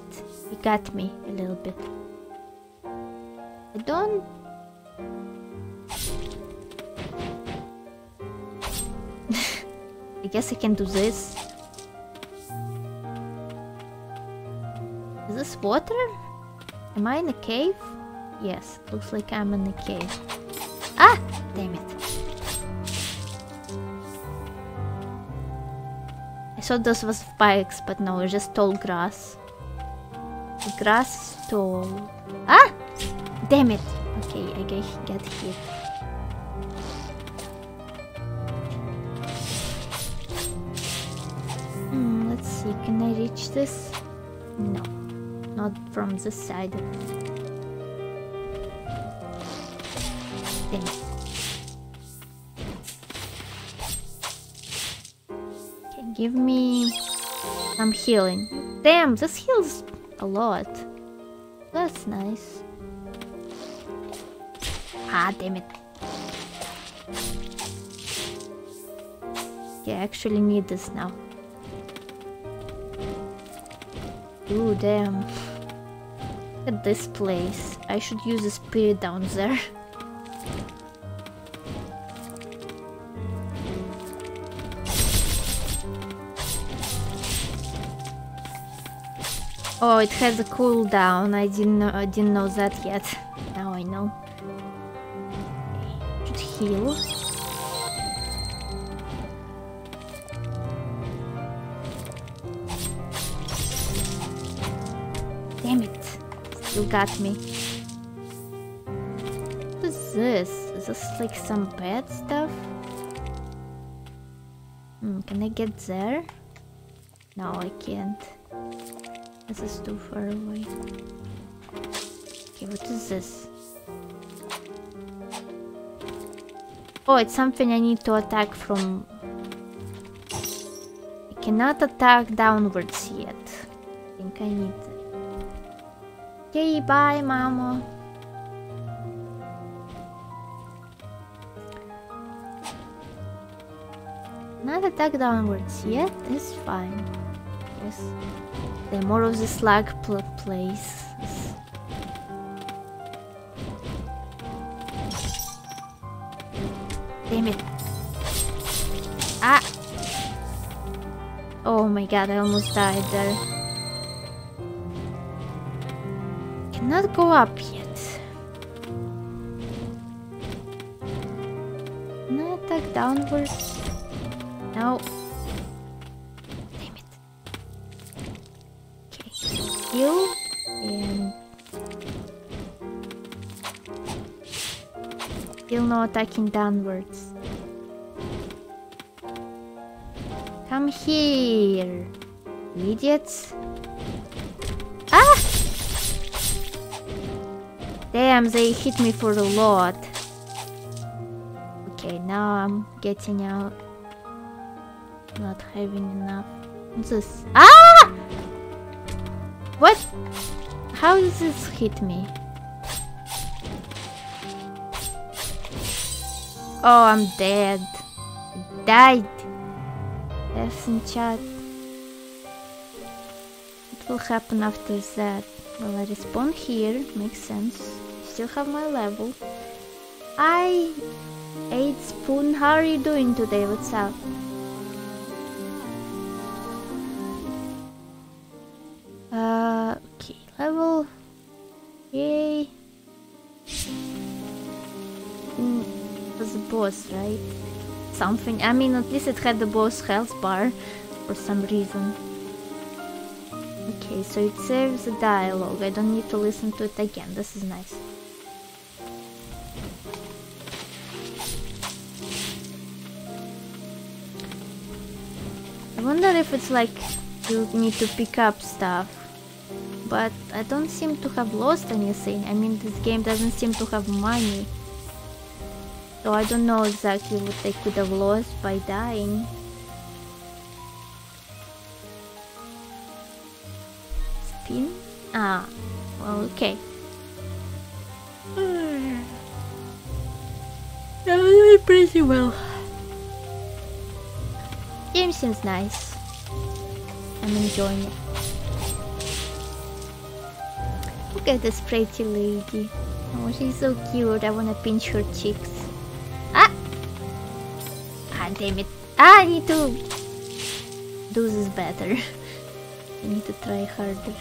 He got me a little bit. I don't... I guess I can do this. Is this water? Am I in a cave? Yes, looks like I'm in a cave. Ah! Damn it. I thought this was spikes, but no, it's just tall grass. The grass is tall. Ah! Damn it! Okay, I get hit. Let's see, can I reach this? No, not from this side. Damn it. Give me some healing. Damn, this heals a lot. That's nice. Ah, damn it. Okay, I actually need this now. Ooh, damn. Look at this place. I should use a spirit down there. Oh, it has a cooldown. I didn't know that yet. Now I know. Should heal. Damn it! Still got me. What is this? Is this like some bad stuff? Can I get there? No, I can't. This is too far away. Okay, what is this? Oh, it's something I need to attack from... I cannot attack downwards yet. I think I need that. Okay, bye, Mama. Not attack downwards yet? It's fine. Yes. The more of the slag place. Damn it. Ah! Oh my god, I almost died there. Cannot go up yet. Can I attack downwards? No. Heal and still no attacking downwards. Come here, you idiots! Ah! Damn, they hit me for a lot. Okay, now I'm getting out. Not having enough. What's this? Ah! What? How does this hit me? Oh, I'm dead. I died. Death in chat. What will happen after that? Well, I respawn here. Makes sense. Still have my level. I ate spoon. How are you doing today? What's up? Okay, level. Yay. It was a boss, right? Something. I mean, at least it had the boss health bar for some reason. Okay, so it saves the dialogue. I don't need to listen to it again. This is nice. I wonder if it's like you need to pick up stuff. But I don't seem to have lost anything. I mean, this game doesn't seem to have money. So I don't know exactly what I could have lost by dying. Spin? Ah, well, okay. That was pretty well. Game seems nice. I'm enjoying it. Look at this pretty lady. Oh, she's so cute. I wanna pinch her cheeks. Ah! Ah, damn it. Ah, I need to do this better. I need to try harder.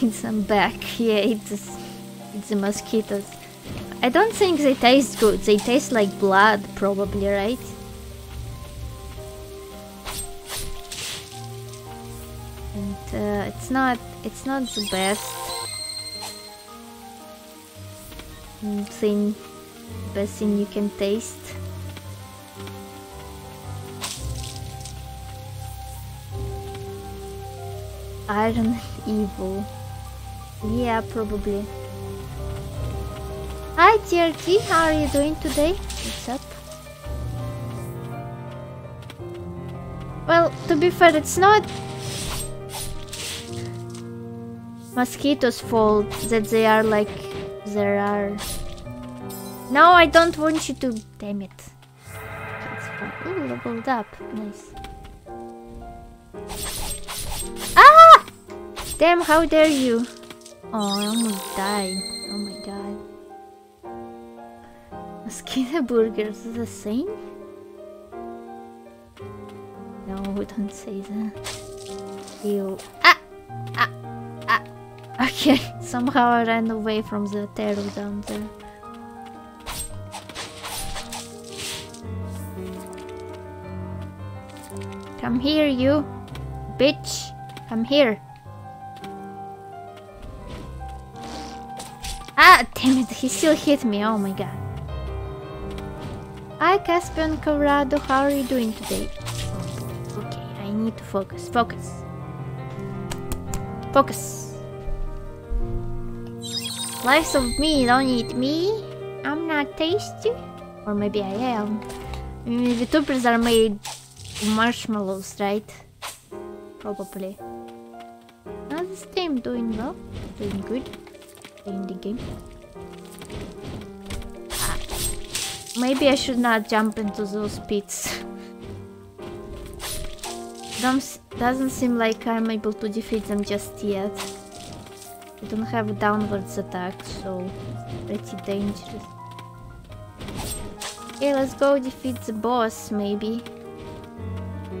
It's I'm back. Yeah, it's the mosquitoes. I don't think they taste good. They taste like blood, probably, right? And it's not the best thing. Best thing you can taste. Iron evil. Yeah, probably. Hi TRT, how are you doing today? What's up? Well, to be fair, it's not mosquitoes' fault that they are like there are. No, I don't want you to. Damn it. Ooh, leveled up. Nice. Ah! Damn, how dare you? Oh, I almost died. Oh my god. Mosquito burgers is the same? No, don't say that. Ew. Ah! Ah! Ah! Okay, somehow I ran away from the terror down there. Come here, you bitch! Come here! Ah, damn it, he still hit me. Oh my god. Hi Caspian Corrado, how are you doing today? Okay, I need to focus. Focus. Focus. Life's of me, don't eat me. I'm not tasty. Or maybe I am. I mean, the tubers are made of marshmallows, right? Probably. How's this team doing well? Doing good. Playing the game. Maybe I should not jump into those pits. Doesn't seem like I'm able to defeat them just yet. I don't have a downwards attack, so pretty dangerous. Okay, let's go defeat the boss, maybe.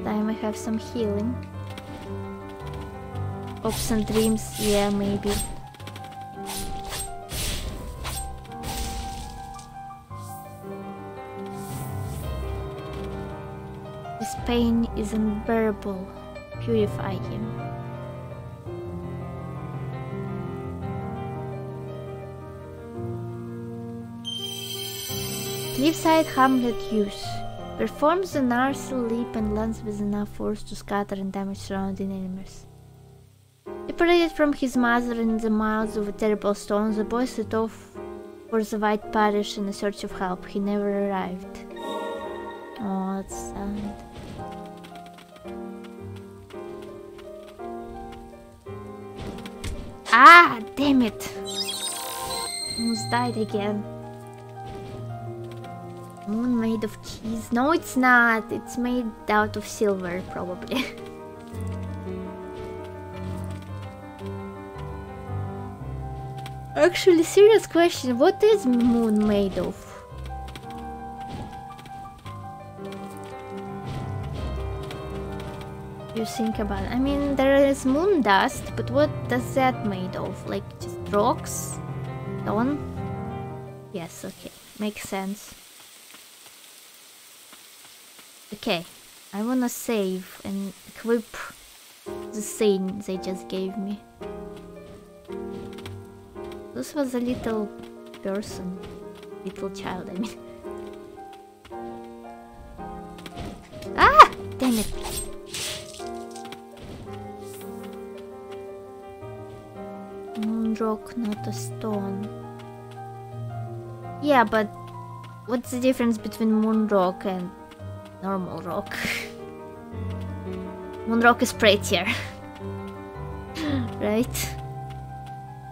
Time I have some healing. Hopes and dreams, yeah, maybe. Pain is unbearable. Purify him. Cliffside Hamlet use. Performs an arcel leap and lands with enough force to scatter and damage surrounding enemies. Separated from his mother and in the mouths of a terrible storm, the boy set off for the White Parish in a search of help. He never arrived. Oh, that's sad. Ah, damn it! Almost died again. Moon made of cheese. No, it's not. It's made out of silver, probably. Actually, serious question. What is moon made of? You think about it. I mean, there is moon dust, but what does that made of? Like, just rocks? Stone? Yes, okay. Makes sense. Okay, I wanna save and equip the thing they just gave me. This was a little person. Little child, I mean. Ah! Damn it! Moon rock, not a stone. Yeah, but what's the difference between moon rock and normal rock? Moon rock is prettier. Right?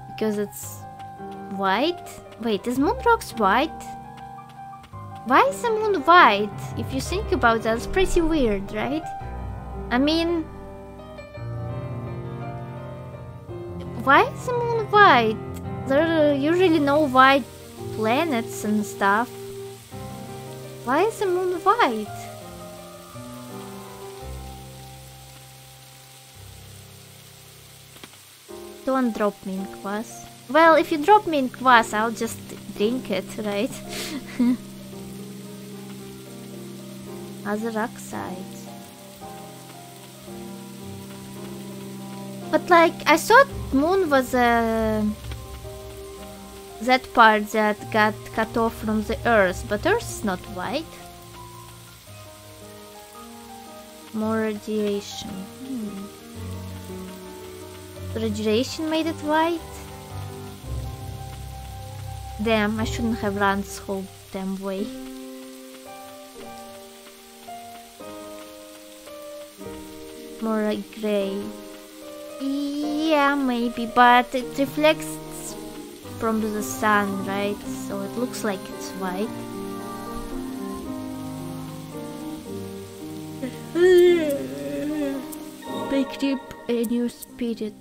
Because it's white? Wait, is moon rocks white? Why is the moon white? If you think about that, it's pretty weird, right? I mean... why is the moon white? There are usually no white planets and stuff. Why is the moon white? Don't drop me in kvass. Well, if you drop me in kvass, I'll just drink it, right? Other oxide. But like, I thought moon was that part that got cut off from the earth, but earth's not white. More radiation. Radiation made it white? Damn, I shouldn't have run this whole damn way. More like grey. Yeah, maybe, but it reflects from the sun, right? So it looks like it's white. Picked up a new spirit.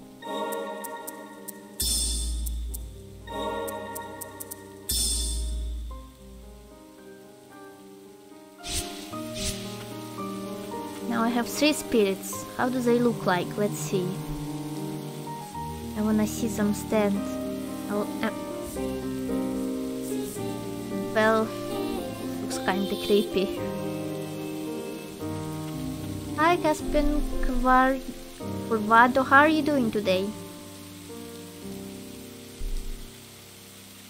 Have three spirits. How do they look like? Let's see. I wanna see some stand. Well, looks kinda creepy. Hi, Caspian Corvado. How are you doing today?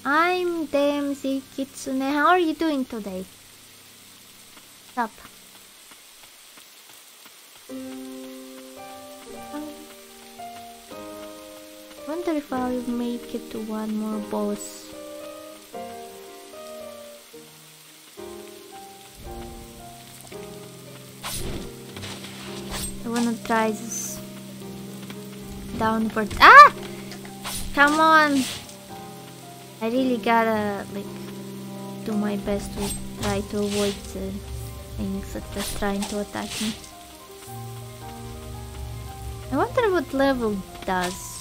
I'm Demzi Kitsune. How are you doing today? What's up? I wonder if I'll make it to one more boss. I wanna try this downward. Ah! Come on! I really gotta like do my best to try to avoid the things that are trying to attack me. I wonder what level does.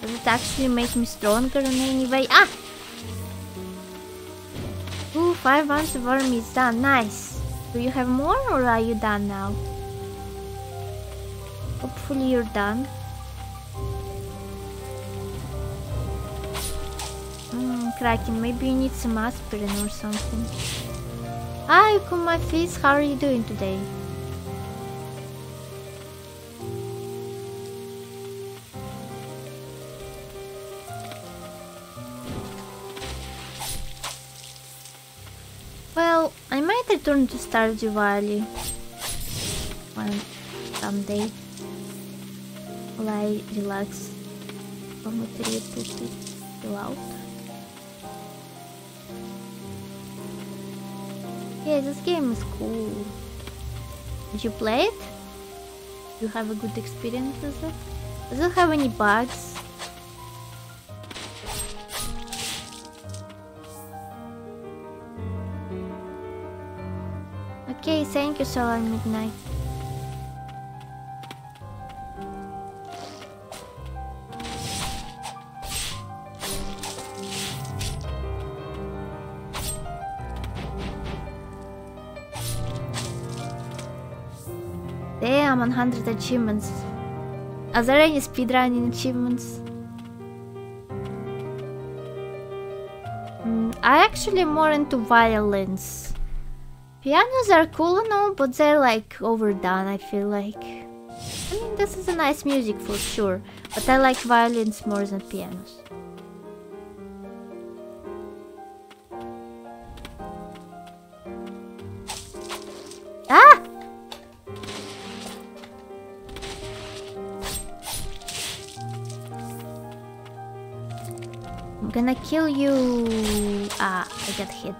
Does it actually make me stronger in any way? Ah! Ooh, 5 rounds of army is done. Nice. Do you have more or are you done now? Hopefully you're done. Kraken, maybe you need some aspirin or something. Hi, Kuma Fizz, how are you doing today? Turn to Stardew Valley one someday. While I relax from a little bit, chill out. Yeah, this game is cool. Did you play it? You have a good experience with it? Does it have any bugs? Okay, thank you, Solar Midnight. Damn, 100 achievements. Are there any speedrunning achievements? I'm actually more into violins. Pianos are cool and all, but they're like overdone, I feel like. I mean, this is a nice music for sure, but I like violins more than pianos. Ah! I'm gonna kill you. Ah, I got hit.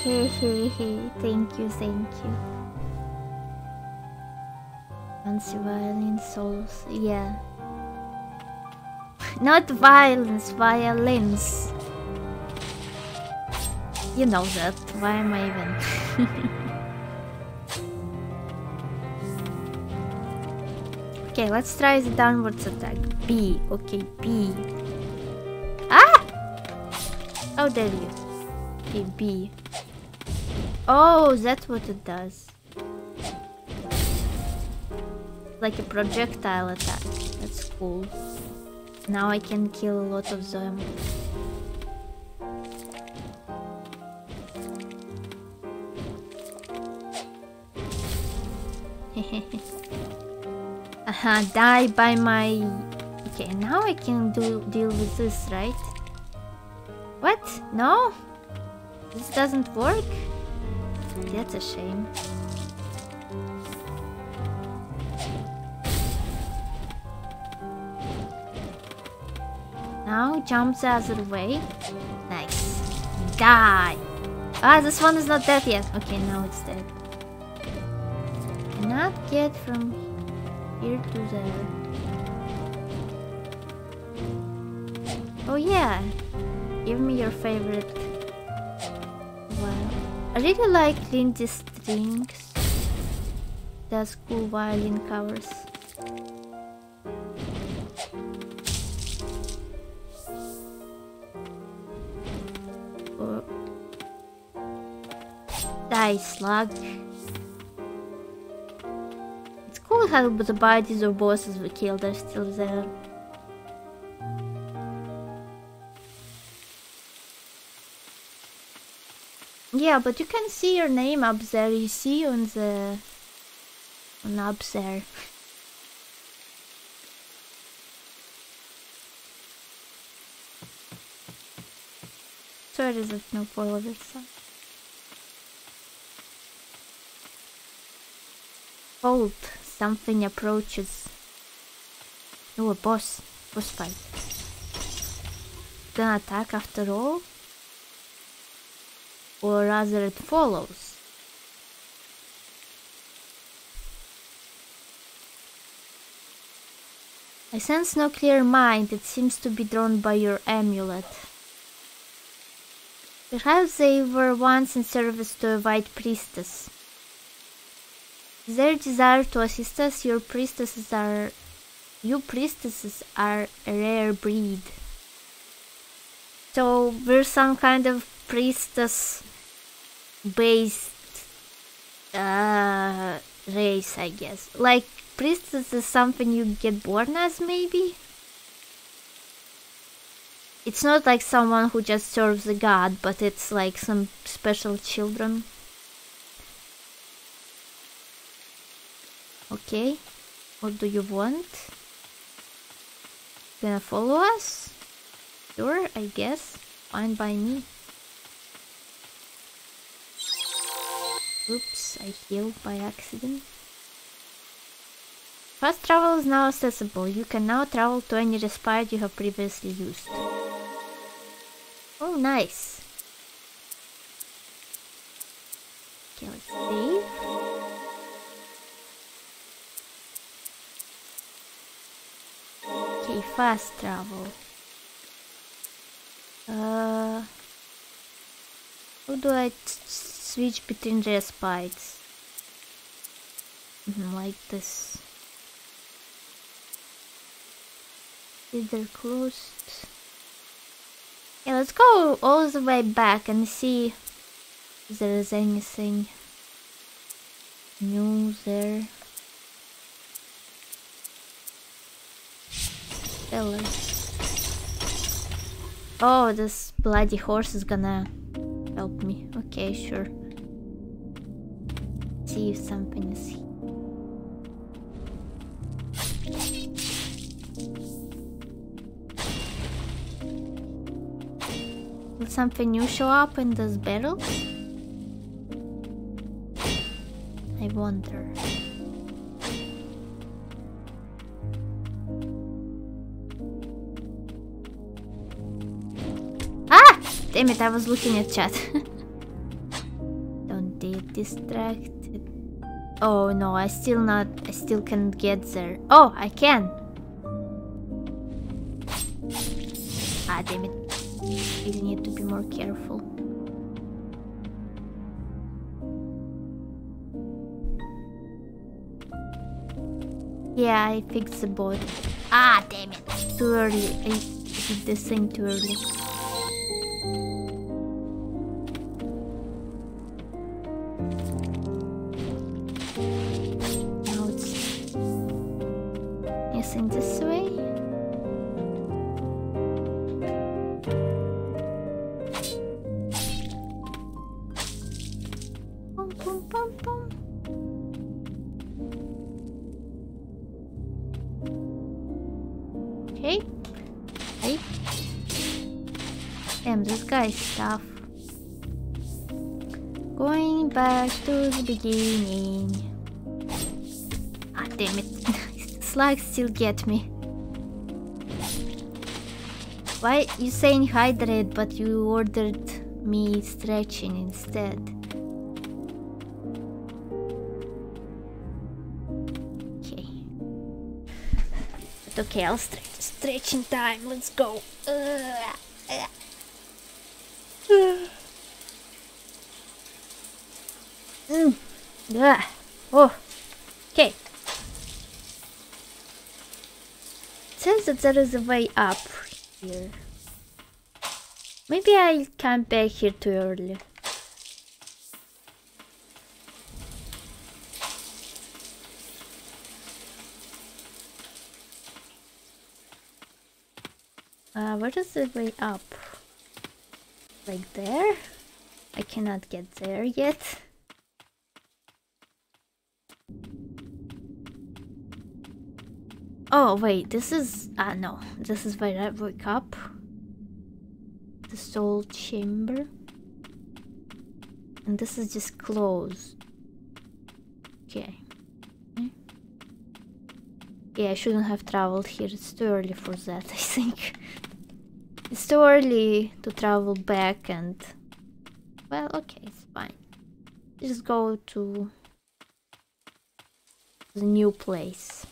Thank you. Fancy violin souls, yeah. Not violence, violins. You know that, why am I even... Okay, let's try the downwards attack. B, okay, B. Ah! How dare you. Okay, B. Oh, that's what it does. Like a projectile attack. That's cool. Now I can kill a lot of them. Aha, die by my... Okay, now I can deal with this, right? What? No? This doesn't work? That's a shame. Now jump the other way. Nice. Die! Ah, this one is not dead yet. Okay, now it's dead. Cannot get from here to there. Oh yeah! Give me your favorite. I really like Lindy Strings. That's cool violin covers. Oh. Die, slug. It's cool how the bodies of bosses we killed are still there. Yeah, but you can see your name up there, you see on the... on up there. Sorry, there's no follow this side. Hold, something approaches. Oh, a boss. Boss fight. Gonna attack after all? Or rather it follows. I sense no clear mind. It seems to be drawn by your amulet. Perhaps they were once in service to a white priestess. Is there a desire to assist us? You priestesses are a rare breed. So we're some kind of priestess based race, I guess. Like, priestess is something you get born as, maybe? It's not like someone who just serves a god, but it's like some special children. Okay, what do you want? Gonna follow us? Sure, I guess. Fine by me. Oops, I healed by accident. Fast travel is now accessible. You can now travel to any respite you have previously used. Oh, nice. Okay, let's save. Okay, fast travel. How do I switch between the spites? Like this. Either closed. Yeah, let's go all the way back and see if there is anything new there. Oh, this bloody horse is gonna help me. Okay, sure. See if something is here. Will something new show up in this battle? I wonder. Ah! Damn it, I was looking at chat. Don't get distracted. Oh no, I still can't get there. Oh, I can! Ah, damn it. Really need to be more careful. Yeah, I fixed the board. Ah, damn it! Too early. I did this thing too early. Now it's guessing this way. Stuff. Going back to the beginning. Ah, damn it. Slugs still get me. Why you saying hydrate, but you ordered me stretching instead? Okay. But okay, I'll stretch. Stretching time. Let's go. Yeah. Oh. Okay. It says that there is a way up here. Maybe I come back here too early. Where is the way up? Like there? I cannot get there yet. Oh wait, this is... ah no, this is where I wake up. The soul chamber. And this is just closed. Okay. Yeah, I shouldn't have traveled here, it's too early for that, I think. It's too early to travel back and... well, okay, it's fine. Just go to... the new place.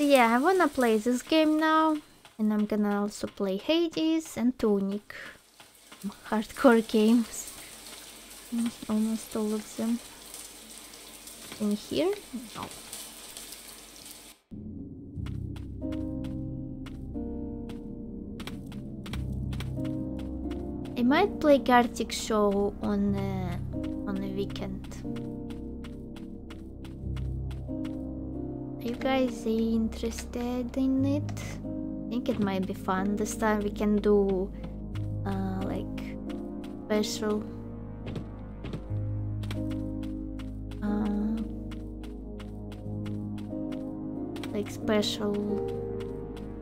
Yeah, I wanna play this game now, and I'm gonna also play Hades and Tunic. Hardcore games. Almost all of them. In here? No. I might play Gartic Show on the weekend. You guys interested in it? I think it might be fun. This time we can do like special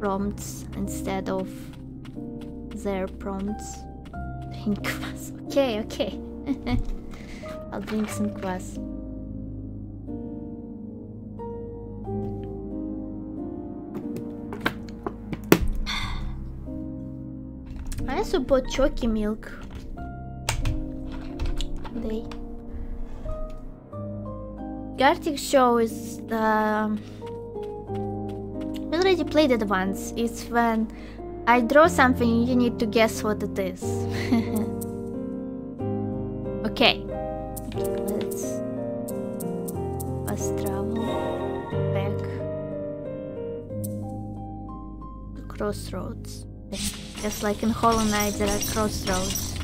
prompts instead of their prompts. Drink kvass. Okay, okay. I'll drink some kvass. I also bought Choki milk today. Gartic Show is the... We already played it once. It's when I draw something, you need to guess what it is. Okay. Let's travel back to crossroads. Just like in Hollow Knight, there are crossroads.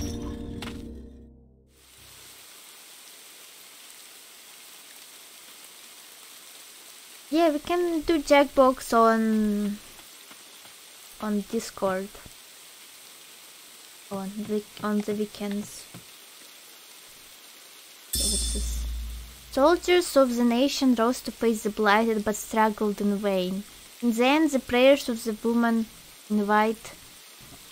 Yeah, we can do Jackbox on Discord on the weekends. So what's this? Soldiers of the nation rose to face the blighted, but struggled in vain. In the end, the prayers of the woman in white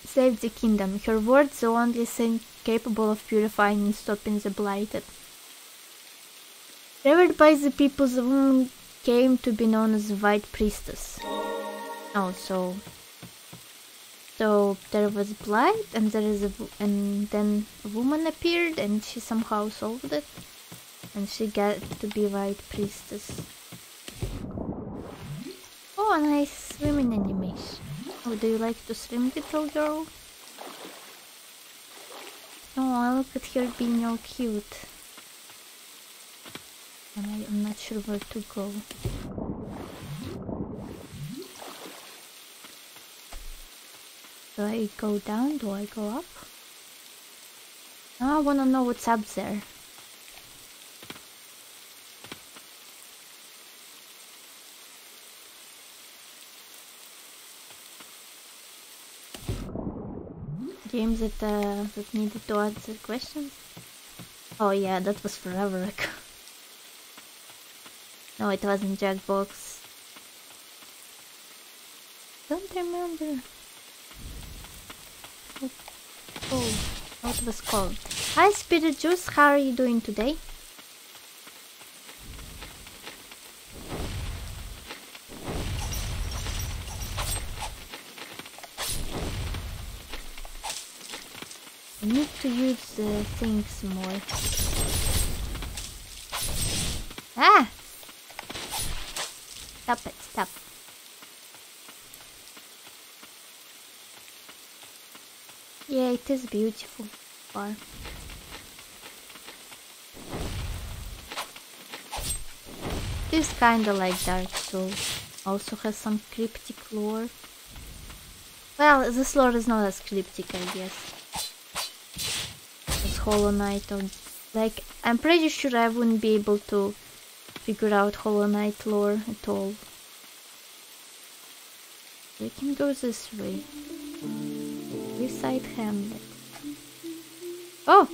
saved the kingdom. Her words, the only thing capable of purifying and stopping the blighted. Revered by the people, the woman came to be known as the White Priestess. Oh, so there was blight, and then a woman appeared, and she somehow solved it, and she got to be White Priestess. Oh, a nice swimming animation. Oh, do you like to swim, little girl? Oh, look at her being all cute. I'm not sure where to go. Do I go down? Do I go up? Now I wanna know what's up there. Games that needed to answer questions? Oh yeah, that was forever ago. No, it wasn't Jackbox. Don't remember. Oh, what was called? Hi, Spirit Juice. How are you doing today? I need to use the things more. Ah! Stop it, stop. Yeah, it is beautiful bar. It's kinda like Dark Souls. Also has some cryptic lore. Well, this lore is not as cryptic, I guess, as Hollow Knight or... Like, I'm pretty sure I wouldn't be able to figure out Hollow Knight lore at all. We can go this way. Beside Hamlet. Oh!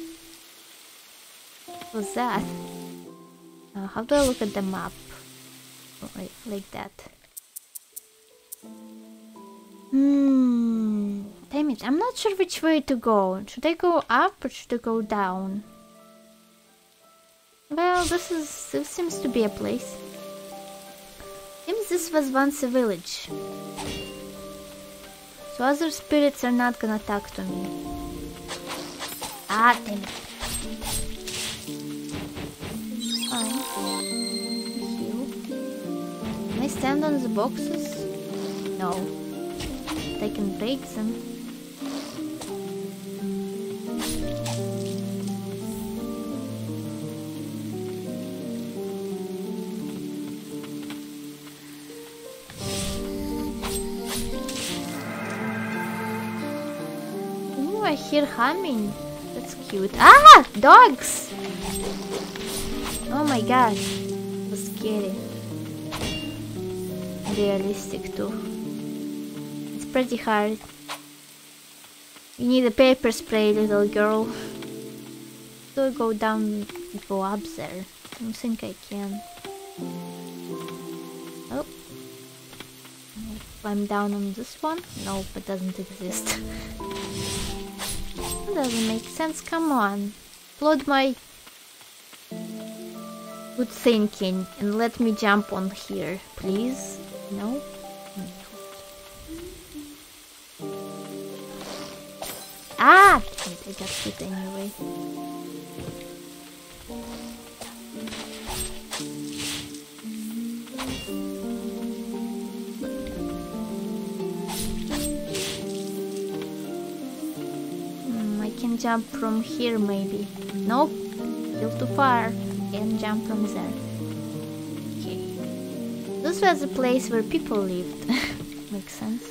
What was that? How do I look at the map? Oh, wait, like that. Damn it, I'm not sure which way to go. Should I go up or should I go down? Well, this seems to be a place. Seems this was once a village. So other spirits are not gonna talk to me. Ah, damn it. Fine. Can I stand on the boxes? No. But I can break them. Here humming. That's cute. Ah! Dogs! Oh my gosh. It was scary. Realistic too. It's pretty hard. You need a pepper spray, little girl. So go down and go up there. I don't think I can. Oh. Climb down on this one? No, it doesn't exist. Doesn't make sense. Come on, applaud my good thinking and let me jump on here, please. No. Ah! Wait, I got this anyway. I can jump from here maybe. Nope, still too far. Can't jump from there. Okay. This was a place where people lived. Makes sense.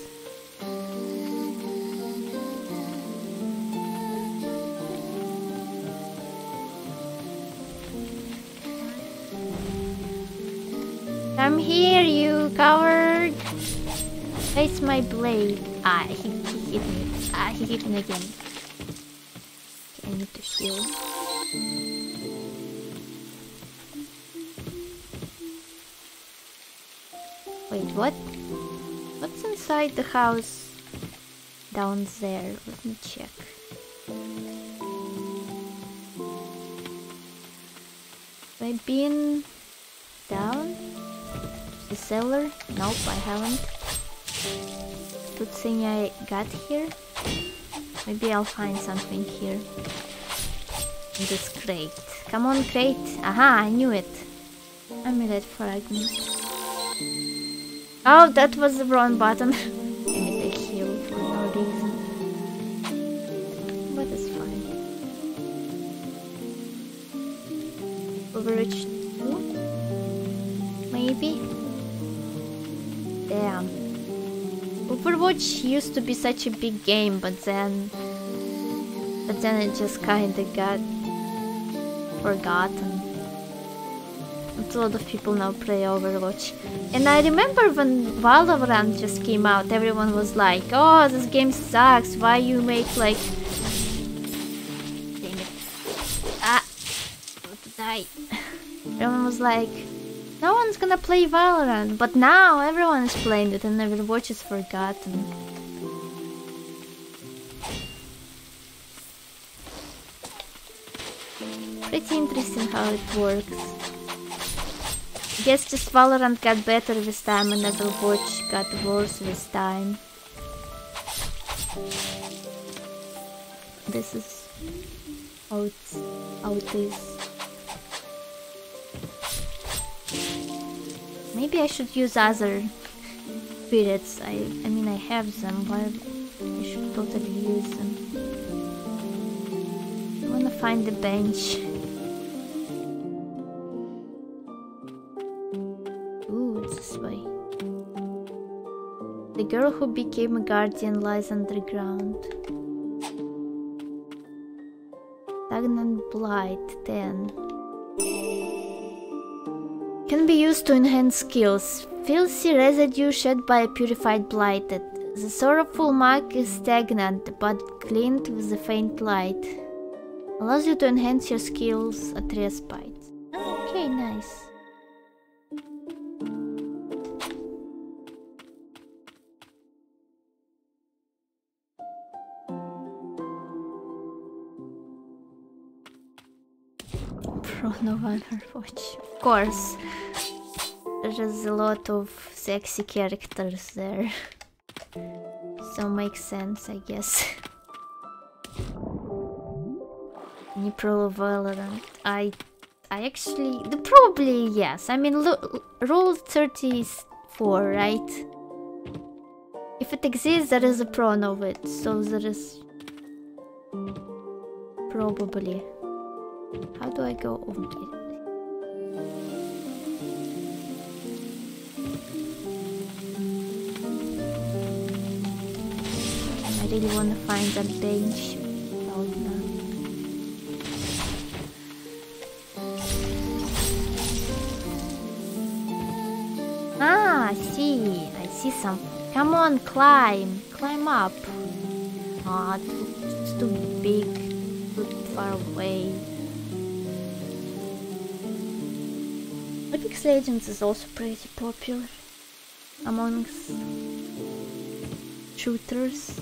I'm here, you coward! Face my blade. Ah, he hit me. Ah, he hit me again. Okay, I need to heal. Wait, what? What's inside the house down there? Let me check. Have I been down? The cellar? Nope, I haven't. Good thing I got here. Maybe I'll find something here. In this crate. Come on, crate! Aha, I knew it. Amulet fragment. Oh, that was the wrong button. I need to heal for no reason. But it's fine. Overwatch 2? Maybe? Damn. Overwatch used to be such a big game, but then it just kinda got forgotten. A lot of people now play Overwatch. And I remember when Valorant just came out, everyone was like, oh, this game sucks, why you make like... Dang it. Ah! I want to die. Everyone was like... No one's gonna play Valorant, but now everyone is playing it and Overwatch is forgotten. Pretty interesting how it works. I guess just Valorant got better with time and Overwatch got worse with time. This is how it is. Maybe I should use other spirits. I mean, I have them, but I should totally use them. I wanna find the bench. Ooh, it's this way. The girl who became a guardian lies underground. Stagnant Blight, 10. Can be used to enhance skills. Filthy residue shed by a purified blighted. The sorrowful mark is stagnant, but cleaned with a faint light. Allows you to enhance your skills at respite. Okay, nice. No one watch. Of course. There's a lot of sexy characters there. So makes sense, I guess. Any pro Valorant? I actually... Probably, yes. I mean, rule 34, right? If it exists, there is a pro of it. So there is... Probably. How do I go over it? I really want to find that bench. Oh, no. Ah, I see something. Come on, climb up. Ah, it's too big, too far away. Apex Legends is also pretty popular amongst shooters.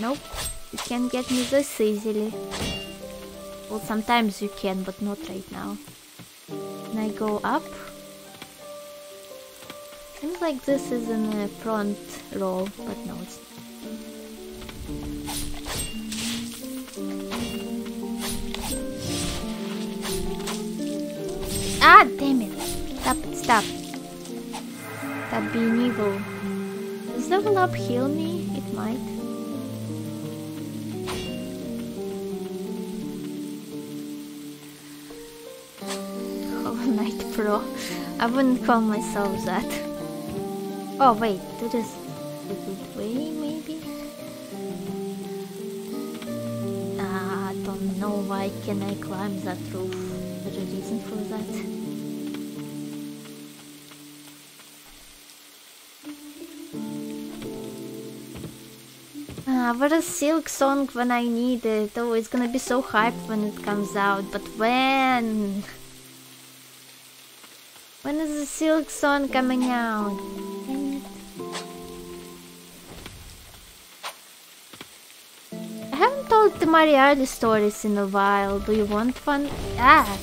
Nope, you can't get me this easily. Well, sometimes you can, but not right now. Can I go up? Seems like this is in the front row, but no, it's not. Ah, damn it. Stop. Stop being evil. Does level up heal me? It might. Hollow Knight Pro. I wouldn't call myself that. Oh, wait. Do this a good way, maybe? Ah, I don't know why can I climb that roof. Is there a reason for that? What a Silksong when I need it. Oh, it's gonna be so hyped when it comes out, but when? When is the Silksong coming out? I haven't told the Mariardi stories in a while. Do you want one? Ah!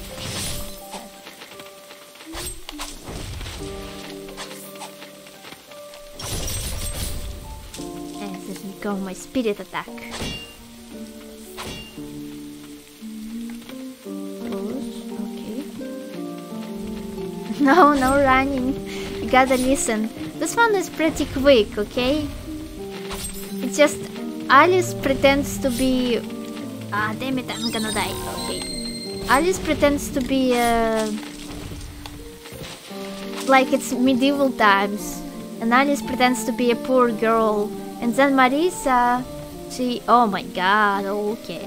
Go my spirit attack. Push, okay. No running. You gotta listen. This one is pretty quick, okay? It's just Alice pretends to be. Ah, damn it! I'm gonna die. Okay. Alice pretends to be like it's medieval times, and Alice pretends to be a poor girl. And then Marisa, she... Oh my god, okay.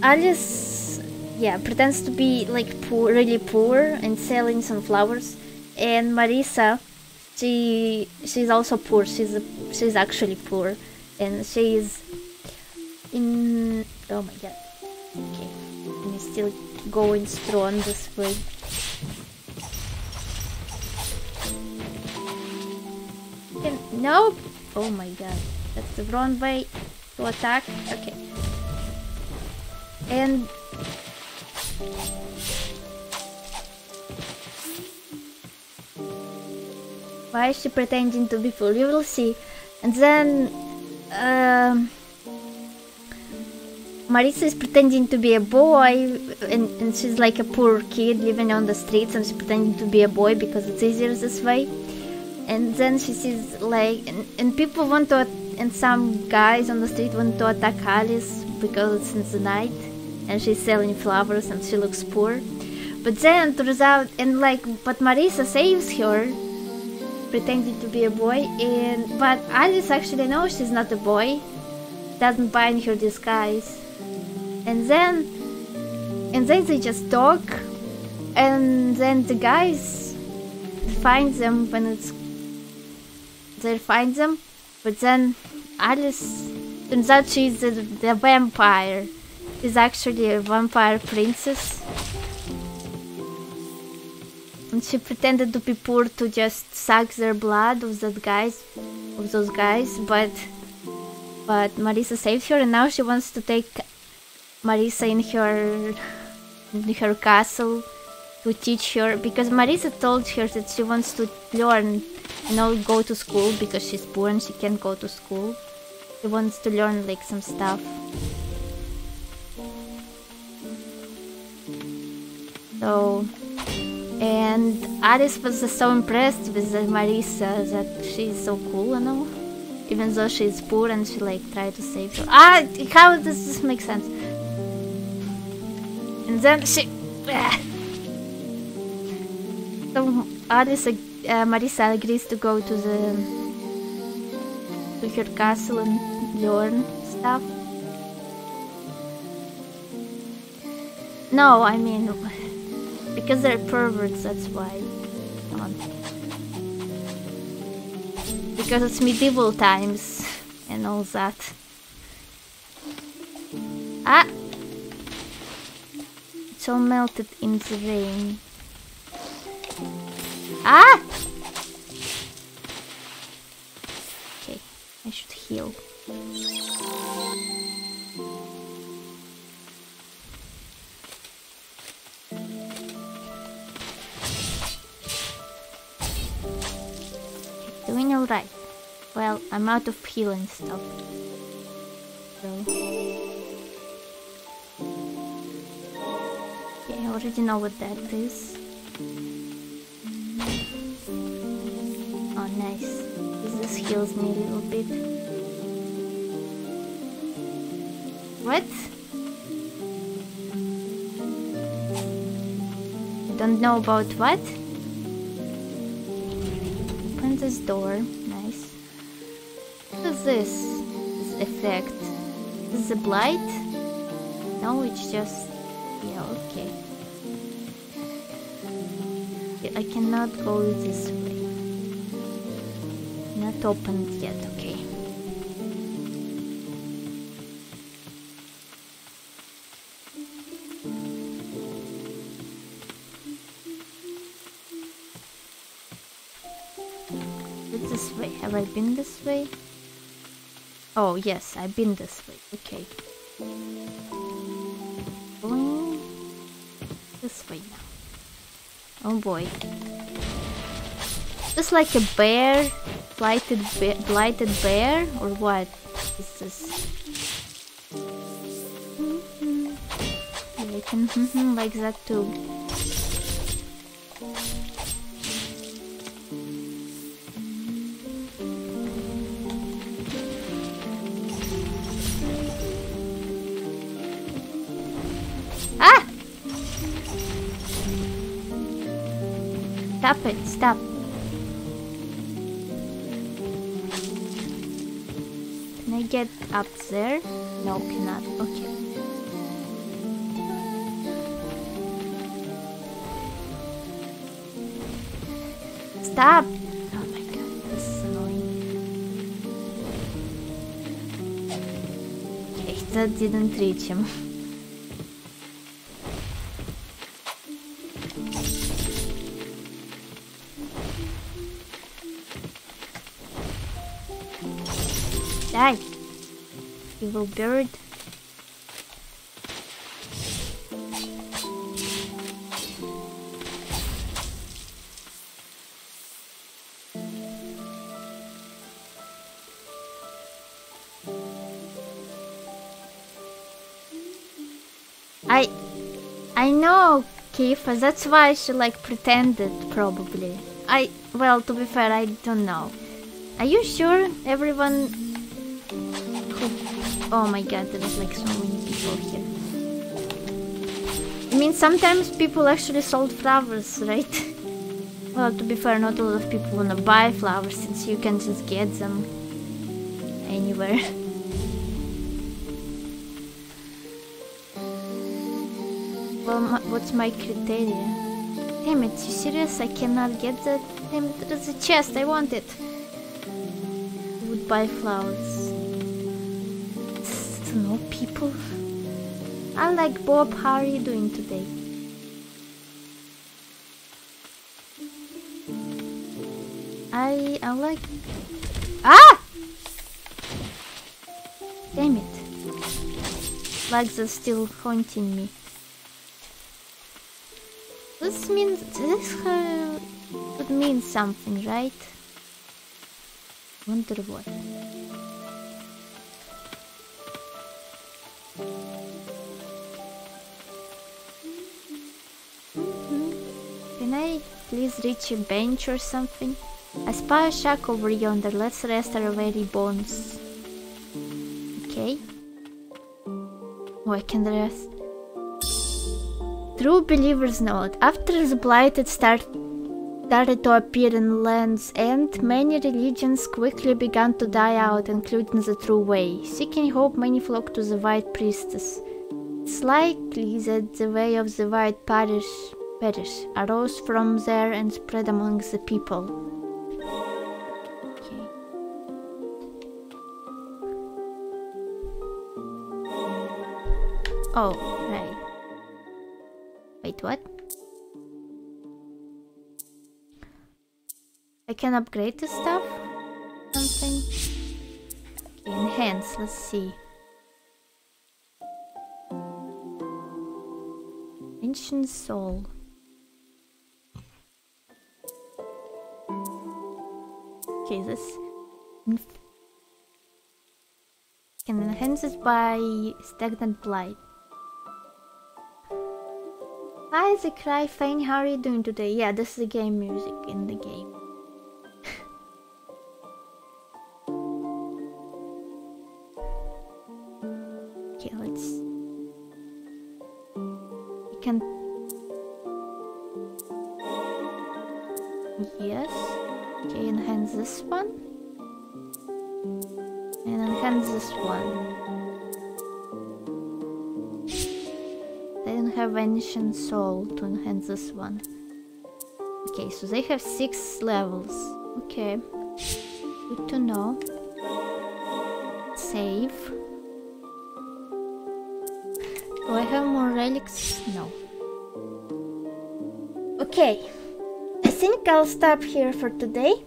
Alice, yeah, pretends to be like poor, really poor and selling some flowers. And Marisa, she's also poor, she's actually poor. And she's in... Oh my god. Okay, I'm still going strong this way. Nope! Oh my god. That's the wrong way to attack. Okay. And... Why is she pretending to be full? You will see. And then... Marisa is pretending to be a boy and she's like a poor kid living on the streets and she's pretending to be a boy because it's easier this way. And then she sees like and people want to and some guys on the street want to attack Alice because it's in the night and she's selling flowers and she looks poor. But then turns out and like but Marisa saves her pretending to be a boy and but Alice actually knows she's not a boy. Doesn't buy in her disguise. And then they just talk and then the guys find them when it's they'll find them, but then Alice turns out she's the vampire. She's actually a vampire princess. And she pretended to be poor to just suck their blood of that guys, of those guys, but Marisa saved her and now she wants to take Marisa in her castle to teach her, because Marisa told her that she wants to learn and not go to school because she's poor and she can't go to school. She wants to learn like some stuff. So... And Alice was so impressed with Marisa that she's so cool and all. Even though she's poor and she like tried to save her. Ah! How does this make sense? And then she... So Alice, Marisa agrees to go to her castle and learn stuff. No, I mean, because they're perverts, that's why. Come on. Because it's medieval times and all that. Ah! It's all melted in the rain. Ah! Okay. I should heal. Doing alright. Well, I'm out of healing stuff. So. Okay, I already know what that is. Oh, nice. This heals me a little bit. What? I don't know about what? Open this door. Nice. What is this? This effect? Is it a blight? No, it's just... yeah, okay. I cannot go this way. Not opened yet, okay. It's this way. Have I been this way? Oh yes, I've been this way. Okay. Going this way now. Oh boy. Just like a bear. Blighted bear or what is this? I can like that too. Ah! Stop it! Stop. Get up there? No, cannot. Okay. Stop! Oh my god, this is annoying. Okay, that didn't reach him. Die! Evil bird. I know, Kiefer, that's why I should like pretend it probably. Well, to be fair, I don't know. Are you sure everyone? Oh my god, there's like so many people here. I mean, sometimes people actually sold flowers, right? Well, to be fair, not a lot of people wanna buy flowers since you can just get them anywhere. Well, what's my criteria? Damn it, you serious? I cannot get that? Damn it, there's a chest, I want it. I would buy flowers. No people. I like Bob. How are you doing today? I like. Ah! Damn it! Flags are still haunting me. This means this could mean something, right? Wonder what. Can I please reach a bench or something? I spy a shack over yonder. Let's rest our weary bones. Okay. Oh, I can rest. True believer's note. After the blighted started to appear in Land's End, many religions quickly began to die out, including the True Way. Seeking hope, many flocked to the White Priestess. It's likely that the way of the White Parish arose from there and spread among the people. Okay. Oh, right. Wait, what? I can upgrade this stuff? Something? Enhance, let's see. Ancient Soul. Okay, this can enhance it by Stagnant Blight. Hi, the Cry Fane, how are you doing today? Yeah, this is the game music in the game. Okay, let's... You can... Yes. Okay, enhance this one. And enhance this one. Have Ancient Soul to enhance this one. Okay, so they have 6 levels. Okay, good to know. Save. Do I have more relics? No. Okay, I think I'll stop here for today.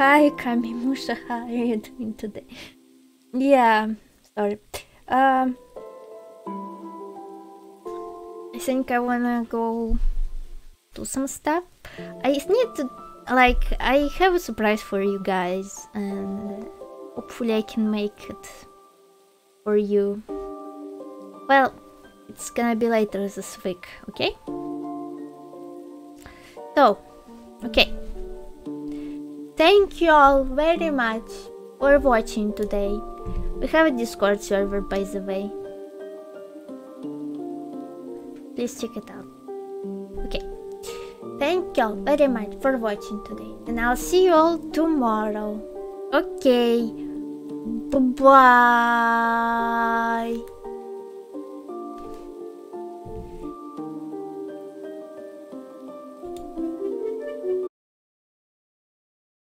Hi Kamimusha, how are you doing today? Yeah, sorry. I think I wanna go do some stuff. I need to, like, I have a surprise for you guys, and hopefully I can make it for you. Well, it's gonna be later this week, okay? So, okay. Thank you all very much for watching today. We have a Discord server, by the way. Please check it out. Okay. Thank you all very much for watching today. And I'll see you all tomorrow. Okay. Bye-bye.